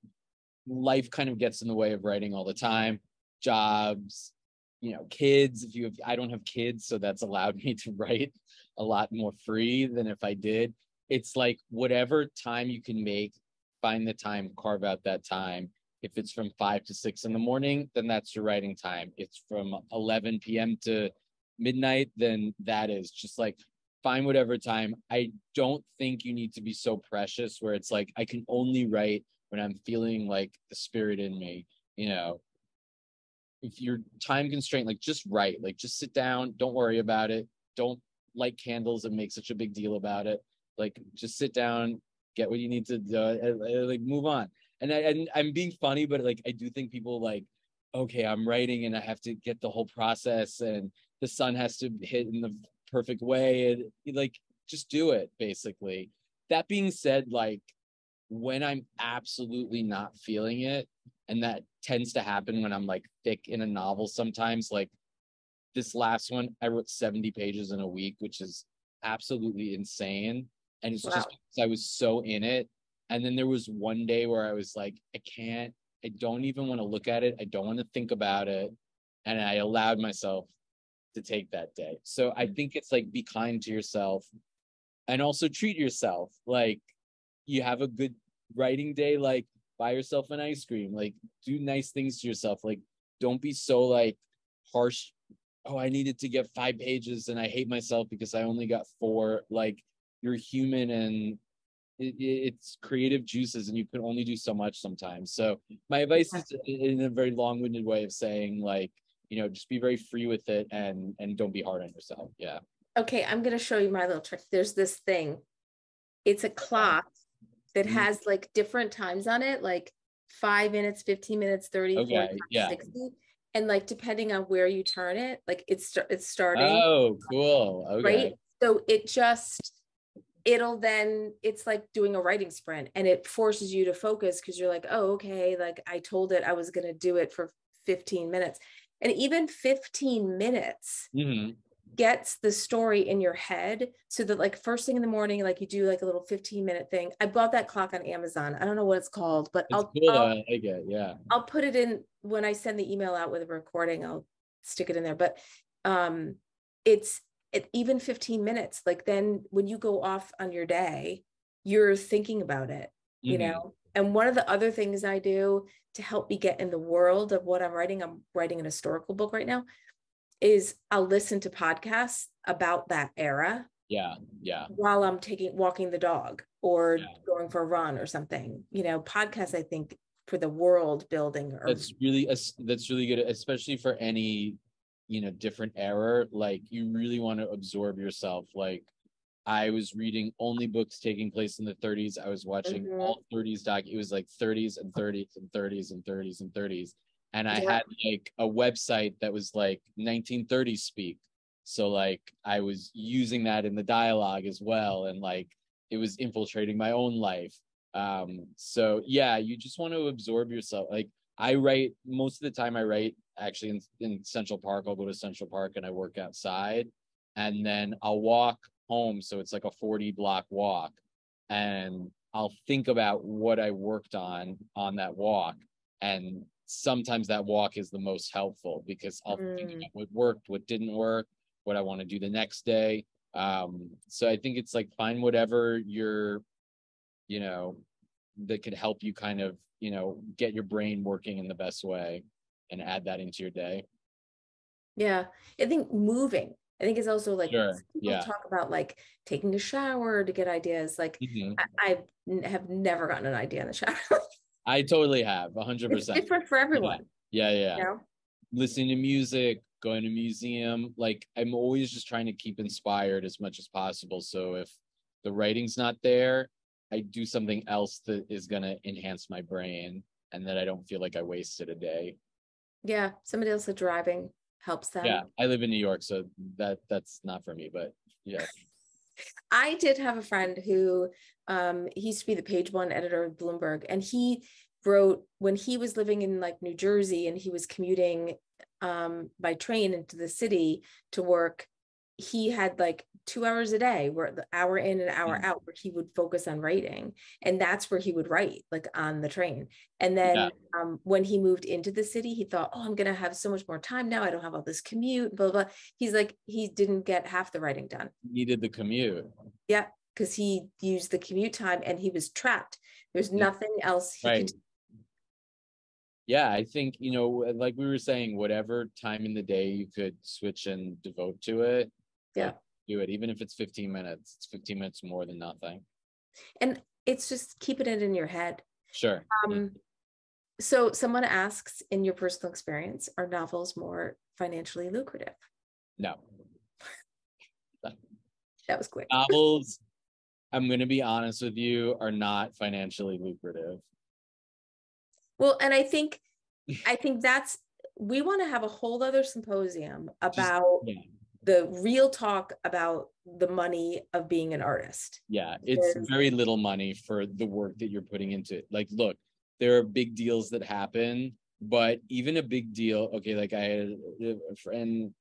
life kind of gets in the way of writing all the time. Jobs, you know, kids. If you have, I don't have kids, so that's allowed me to write a lot more free than if I did. it's like whatever time you can make, find the time, carve out that time. If it's from five to six in the morning, then that's your writing time. If it's from eleven p.m. to midnight, then that is just like, find whatever time. I don't think you need to be so precious where it's like, I can only write when I'm feeling like the spirit in me, you know. If you're time constrained, like just write, like just sit down, don't worry about it. Don't light candles and make such a big deal about it. Like just sit down, get what you need to do, and, and, like move on. And, I, and I'm being funny, but like, I do think people like, okay, I'm writing and I have to get the whole process and the sun has to hit in the perfect way. And like, just do it basically. That being said, like when I'm absolutely not feeling it, and that tends to happen when I'm like thick in a novel sometimes, like this last one, I wrote seventy pages in a week, which is absolutely insane. And it's wow. just because I was so in it. And then there was one day where I was like, I can't, I don't even want to look at it. I don't want to think about it. And I allowed myself to take that day. So I think it's like, be kind to yourself and also treat yourself. Like you have a good writing day, like buy yourself an ice cream, like do nice things to yourself. Like, don't be so like harsh. Oh, I needed to get five pages and I hate myself because I only got four. Like you're human and It, it's creative juices and you can only do so much sometimes. So my advice is, in a very long-winded way of saying, like, you know, just be very free with it and and don't be hard on yourself. Yeah. Okay, I'm gonna show you my little trick. There's this thing, it's a clock that has like different times on it, like five minutes, fifteen minutes, thirty, okay, forty, yeah, sixty, and like depending on where you turn it, like it's it's starting. Oh, cool. Okay. Right, so it just it'll then, it's like doing a writing sprint and it forces you to focus because you're like, oh, okay, like I told it I was going to do it for fifteen minutes. And even fifteen minutes mm-hmm. gets the story in your head so that like first thing in the morning, like you do like a little fifteen minute thing. I bought that clock on Amazon. I don't know what it's called, but it's I'll, cool, I'll, I like it, yeah. I'll put it in when I send the email out with a recording, I'll stick it in there. But um, it's, It, even fifteen minutes, like then when you go off on your day, you're thinking about it, mm-hmm. you know? And one of the other things I do to help me get in the world of what I'm writing, I'm writing an historical book right now, is I'll listen to podcasts about that era. Yeah, yeah. While I'm taking, walking the dog or yeah. going for a run or something, you know, podcasts, I think for the world building. Or- that's really, that's really good, especially for any, you know, different era. Like you really want to absorb yourself. Like I was reading only books taking place in the thirties. I was watching mm-hmm. all thirties doc. It was like thirties and thirties and thirties and thirties and thirties. And I yeah. had like a website that was like nineteen thirties speak. So like I was using that in the dialogue as well. And like, it was infiltrating my own life. Um, so yeah, you just want to absorb yourself. Like I write, most of the time I write actually in, in Central Park. I'll go to Central Park and I work outside and then I'll walk home. So it's like a forty block walk and I'll think about what I worked on on that walk. And sometimes that walk is the most helpful because I'll mm. think about what worked, what didn't work, what I want to do the next day. Um, so I think it's like find whatever you're, you know, that could help you kind of, you know, get your brain working in the best way and add that into your day. Yeah. I think moving, I think it's also like, sure. people yeah. talk about like taking a shower to get ideas. Like mm-hmm. I, I have never gotten an idea in the shower. I totally have, a hundred percent. It's different for everyone. Yeah, yeah. yeah. You know? Listening to music, going to a museum. Like I'm always just trying to keep inspired as much as possible. So if the writing's not there, I do something else that is going to enhance my brain and that I don't feel like I wasted a day. Yeah. Somebody else is driving helps them. Yeah. I live in New York, so that that's not for me, but yeah. I did have a friend who um, he used to be the page one editor of Bloomberg, and he wrote when he was living in like New Jersey and he was commuting um, by train into the city to work. He had like two hours a day where the hour in and hour mm-hmm. out where he would focus on writing. And that's where he would write, like on the train. And then yeah. um, when he moved into the city, he thought, oh, I'm going to have so much more time now. I don't have all this commute, blah, blah. He's like, he didn't get half the writing done. He needed the commute. Yeah. because he used the commute time and he was trapped. There's nothing else he right. could do. Yeah, I think, you know, like we were saying, whatever time in the day you could switch and devote to it, yeah, do it. Even if it's fifteen minutes, it's fifteen minutes more than nothing. And it's just keeping it in your head. Sure. Um, so someone asks, in your personal experience, are novels more financially lucrative? No. That was quick. Novels, I'm going to be honest with you, are not financially lucrative. Well, and I think, I think that's, we want to have a whole other symposium about Just, yeah. the real talk about the money of being an artist. Yeah, it's There's, very little money for the work that you're putting into it. Like, look, there are big deals that happen, but even a big deal, okay, like I had a friend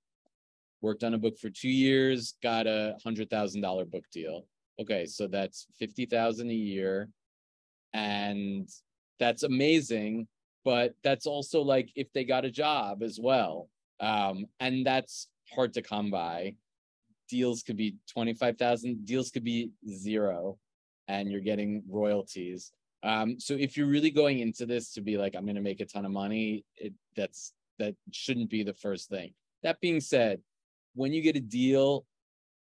worked on a book for two years, got a one hundred thousand dollars book deal. Okay, so that's fifty thousand dollars a year. And that's amazing, but that's also like if they got a job as well. Um, and that's hard to come by. Deals could be twenty-five thousand dollars, deals could be zero, and you're getting royalties. Um, so if you're really going into this to be like, I'm going to make a ton of money, it, that's that shouldn't be the first thing. That being said, when you get a deal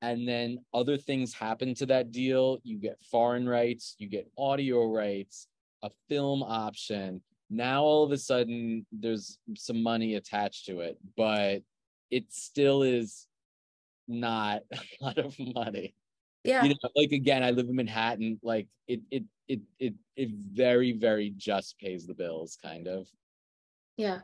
and then other things happen to that deal, you get foreign rights, you get audio rights, a film option. Now all of a sudden there's some money attached to it, but it still is not a lot of money. Yeah. You know, like again, I live in Manhattan. Like it, it, it, it, it very, very just pays the bills, kind of. Yeah,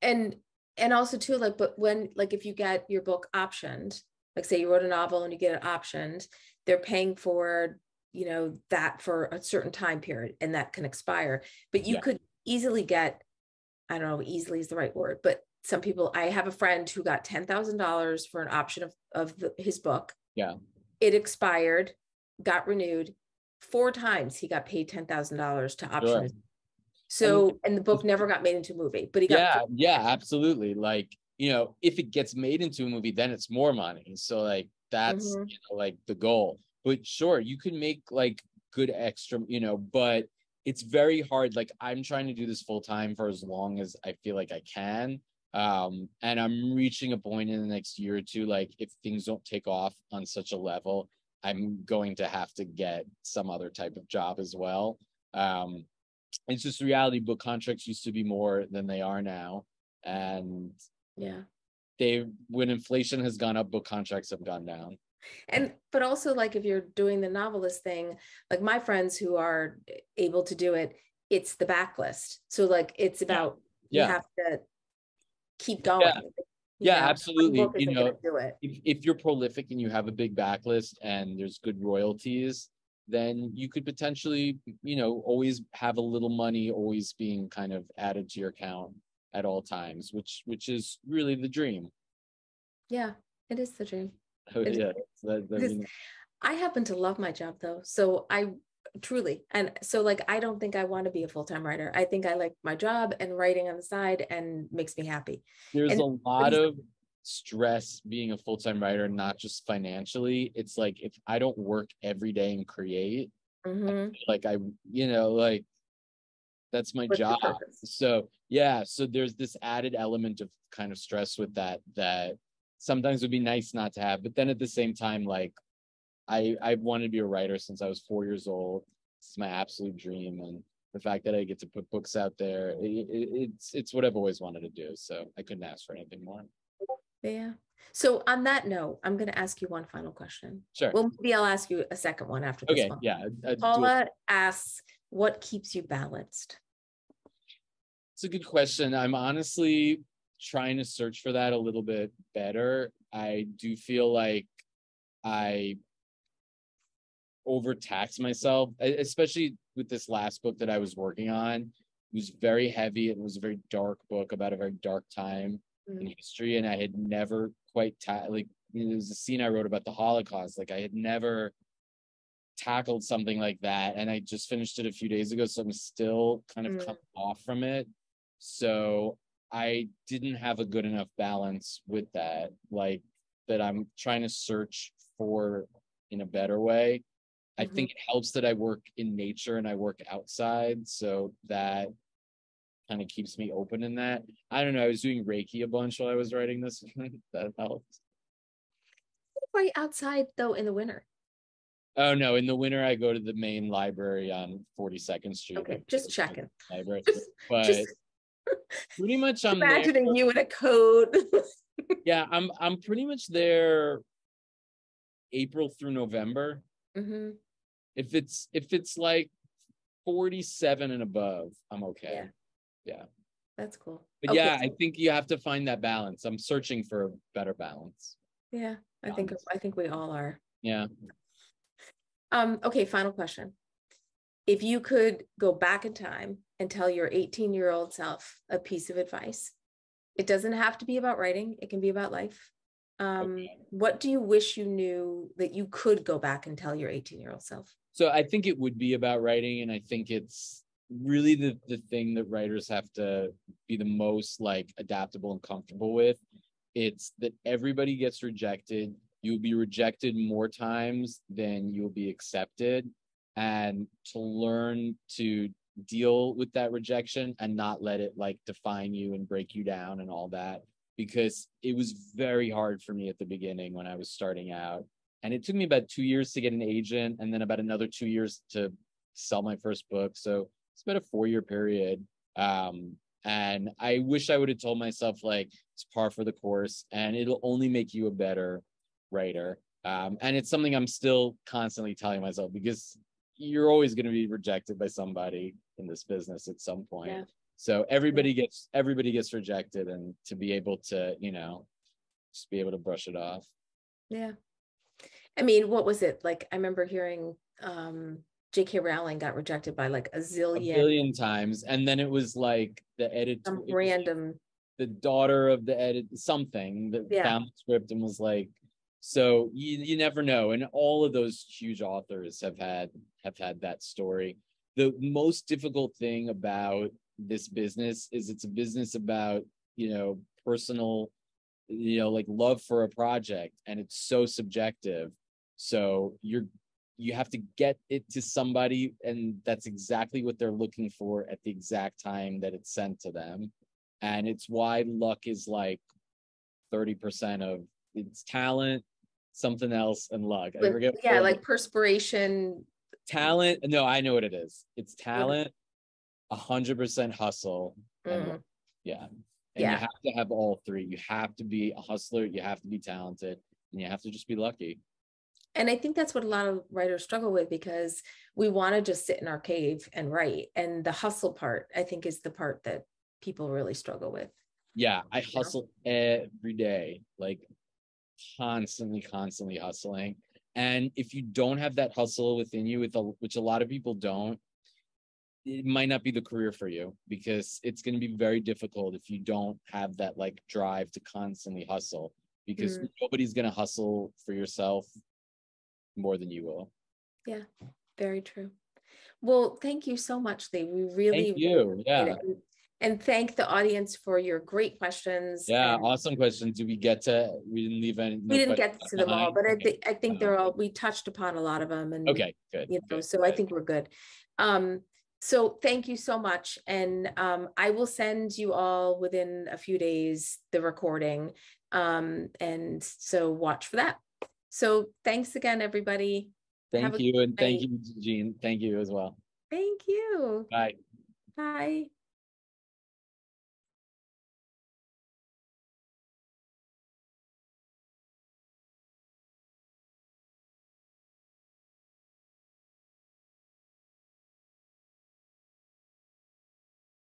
and and also too, like, but when like if you get your book optioned, like say you wrote a novel and you get it optioned, they're paying for, you know, that for a certain time period, and that can expire, but you yeah. could easily get, I don't know, easily is the right word, but some people, I have a friend who got ten thousand dollars for an option of, of the, his book. Yeah. It expired, got renewed four times. He got paid ten thousand dollars to option. Sure. So, and, and the book never got made into a movie, but he got. Yeah. Yeah, absolutely. Like, you know, if it gets made into a movie, then it's more money. So like, that's mm-hmm. you know, like the goal. But sure, you can make like good extra, you know, but it's very hard. Like I'm trying to do this full time for as long as I feel like I can. Um, and I'm reaching a point in the next year or two, like if things don't take off on such a level, I'm going to have to get some other type of job as well. Um, it's just reality. Book contracts used to be more than they are now. And yeah, they, when inflation has gone up, book contracts have gone down. And but also like if you're doing the novelist thing, like my friends who are able to do it, it's the backlist. So like it's about yeah. you yeah. have to keep going. Yeah, yeah absolutely. You know, do it. If, if you're prolific and you have a big backlist and there's good royalties, then you could potentially, you know, always have a little money always being kind of added to your account at all times, which which is really the dream. Yeah, it is the dream. Oh, yeah. that, that means... I happen to love my job though. So I truly, and so like, I don't think I want to be a full-time writer. I think I like my job and writing on the side and makes me happy. There's and a lot of stress being a full-time writer, not just financially. It's like, if I don't work every day and create, mm-hmm. I like I, you know, like that's my What's job. So yeah. So there's this added element of kind of stress with that, that sometimes would be nice not to have, but then at the same time, like I, I've wanted to be a writer since I was four years old. It's my absolute dream. And the fact that I get to put books out there, it, it, it's, it's what I've always wanted to do. So I couldn't ask for anything more. Yeah. So on that note, I'm going to ask you one final question. Sure. Well, maybe I'll ask you a second one after this okay, one. Yeah. I'd, I'd Paula asks, what keeps you balanced? It's a good question. I'm honestly trying to search for that a little bit better. I do feel like I overtax myself, especially with this last book that I was working on. It was very heavy. It was a very dark book about a very dark time mm-hmm. in history. And I had never quite, ta- like, you know, there was a scene I wrote about the Holocaust. Like I had never tackled something like that. And I just finished it a few days ago. So I'm still kind of mm-hmm. coming off from it. So I didn't have a good enough balance with that, like that I'm trying to search for in a better way. I mm-hmm. think it helps that I work in nature and I work outside, so that kind of keeps me open in that. I don't know, I was doing Reiki a bunch while I was writing this one. That helped. Right outside though in the winter? Oh no, in the winter I go to the main library on forty-second street. Okay, just checking. Library. Just, but just... pretty much I'm imagining there. You in a coat. Yeah, I'm I'm pretty much there April through November. Mm-hmm. If it's if it's like forty-seven and above, I'm okay. Yeah. Yeah. That's cool. But okay. Yeah, I think you have to find that balance. I'm searching for a better balance. Yeah, I balance. think I think we all are. Yeah. Um, okay, final question. If you could go back in time and tell your eighteen-year-old self a piece of advice, it doesn't have to be about writing, it can be about life. Um, okay. What do you wish you knew that you could go back and tell your eighteen-year-old self? So I think it would be about writing, and I think it's really the, the thing that writers have to be the most like adaptable and comfortable with. It's that everybody gets rejected. You'll be rejected more times than you'll be accepted. And to learn to deal with that rejection and not let it like define you and break you down and all that, because it was very hard for me at the beginning when I was starting out, and it took me about two years to get an agent and then about another two years to sell my first book, so it's about a four-year period. Um and I wish I would have told myself like it's par for the course and it'll only make you a better writer. Um and it's something I'm still constantly telling myself, because you're always going to be rejected by somebody in this business at some point. Yeah. So everybody gets, everybody gets rejected, and to be able to, you know, just be able to brush it off. Yeah. I mean, what was it? Like, I remember hearing um, J K Rowling got rejected by like a zillion. A billion times. And then it was like the editor. Some random. The daughter of the edit, something that yeah. found the script and was like, so you, you never know. And all of those huge authors have had have had that story. The most difficult thing about this business is it's a business about, you know, personal, you know, like love for a project, and it's so subjective. So you're you have to get it to somebody, and that's exactly what they're looking for at the exact time that it's sent to them. And it's why luck is like thirty percent of it's talent, something else, and luck. I forget. Yeah, like perspiration. Talent. No, I know what it is. It's talent, a hundred percent hustle. And, mm. Yeah. And yeah. you have to have all three. You have to be a hustler, you have to be talented, and you have to just be lucky. And I think that's what a lot of writers struggle with, because we want to just sit in our cave and write. And the hustle part, I think, is the part that people really struggle with. Yeah. I hustle every day. Like, constantly constantly hustling. And if you don't have that hustle within you, with a, which a lot of people don't, it might not be the career for you, because it's going to be very difficult if you don't have that like drive to constantly hustle, because mm. nobody's going to hustle for yourself more than you will. Yeah, very true. Well, thank you so much, Lee. We really thank you. Really yeah. And thank the audience for your great questions. Yeah, and awesome questions. Do we get to, we didn't leave any. We didn't get to them all, but I, th I think they're all, we touched upon a lot of them. And okay, good. You know, good, so good. I think we're good. Um, so thank you so much. And um, I will send you all within a few days the recording. Um, and so watch for that. So thanks again, everybody. Thank you. And thank you, Jean. Thank you as well. Thank you. Bye. Bye.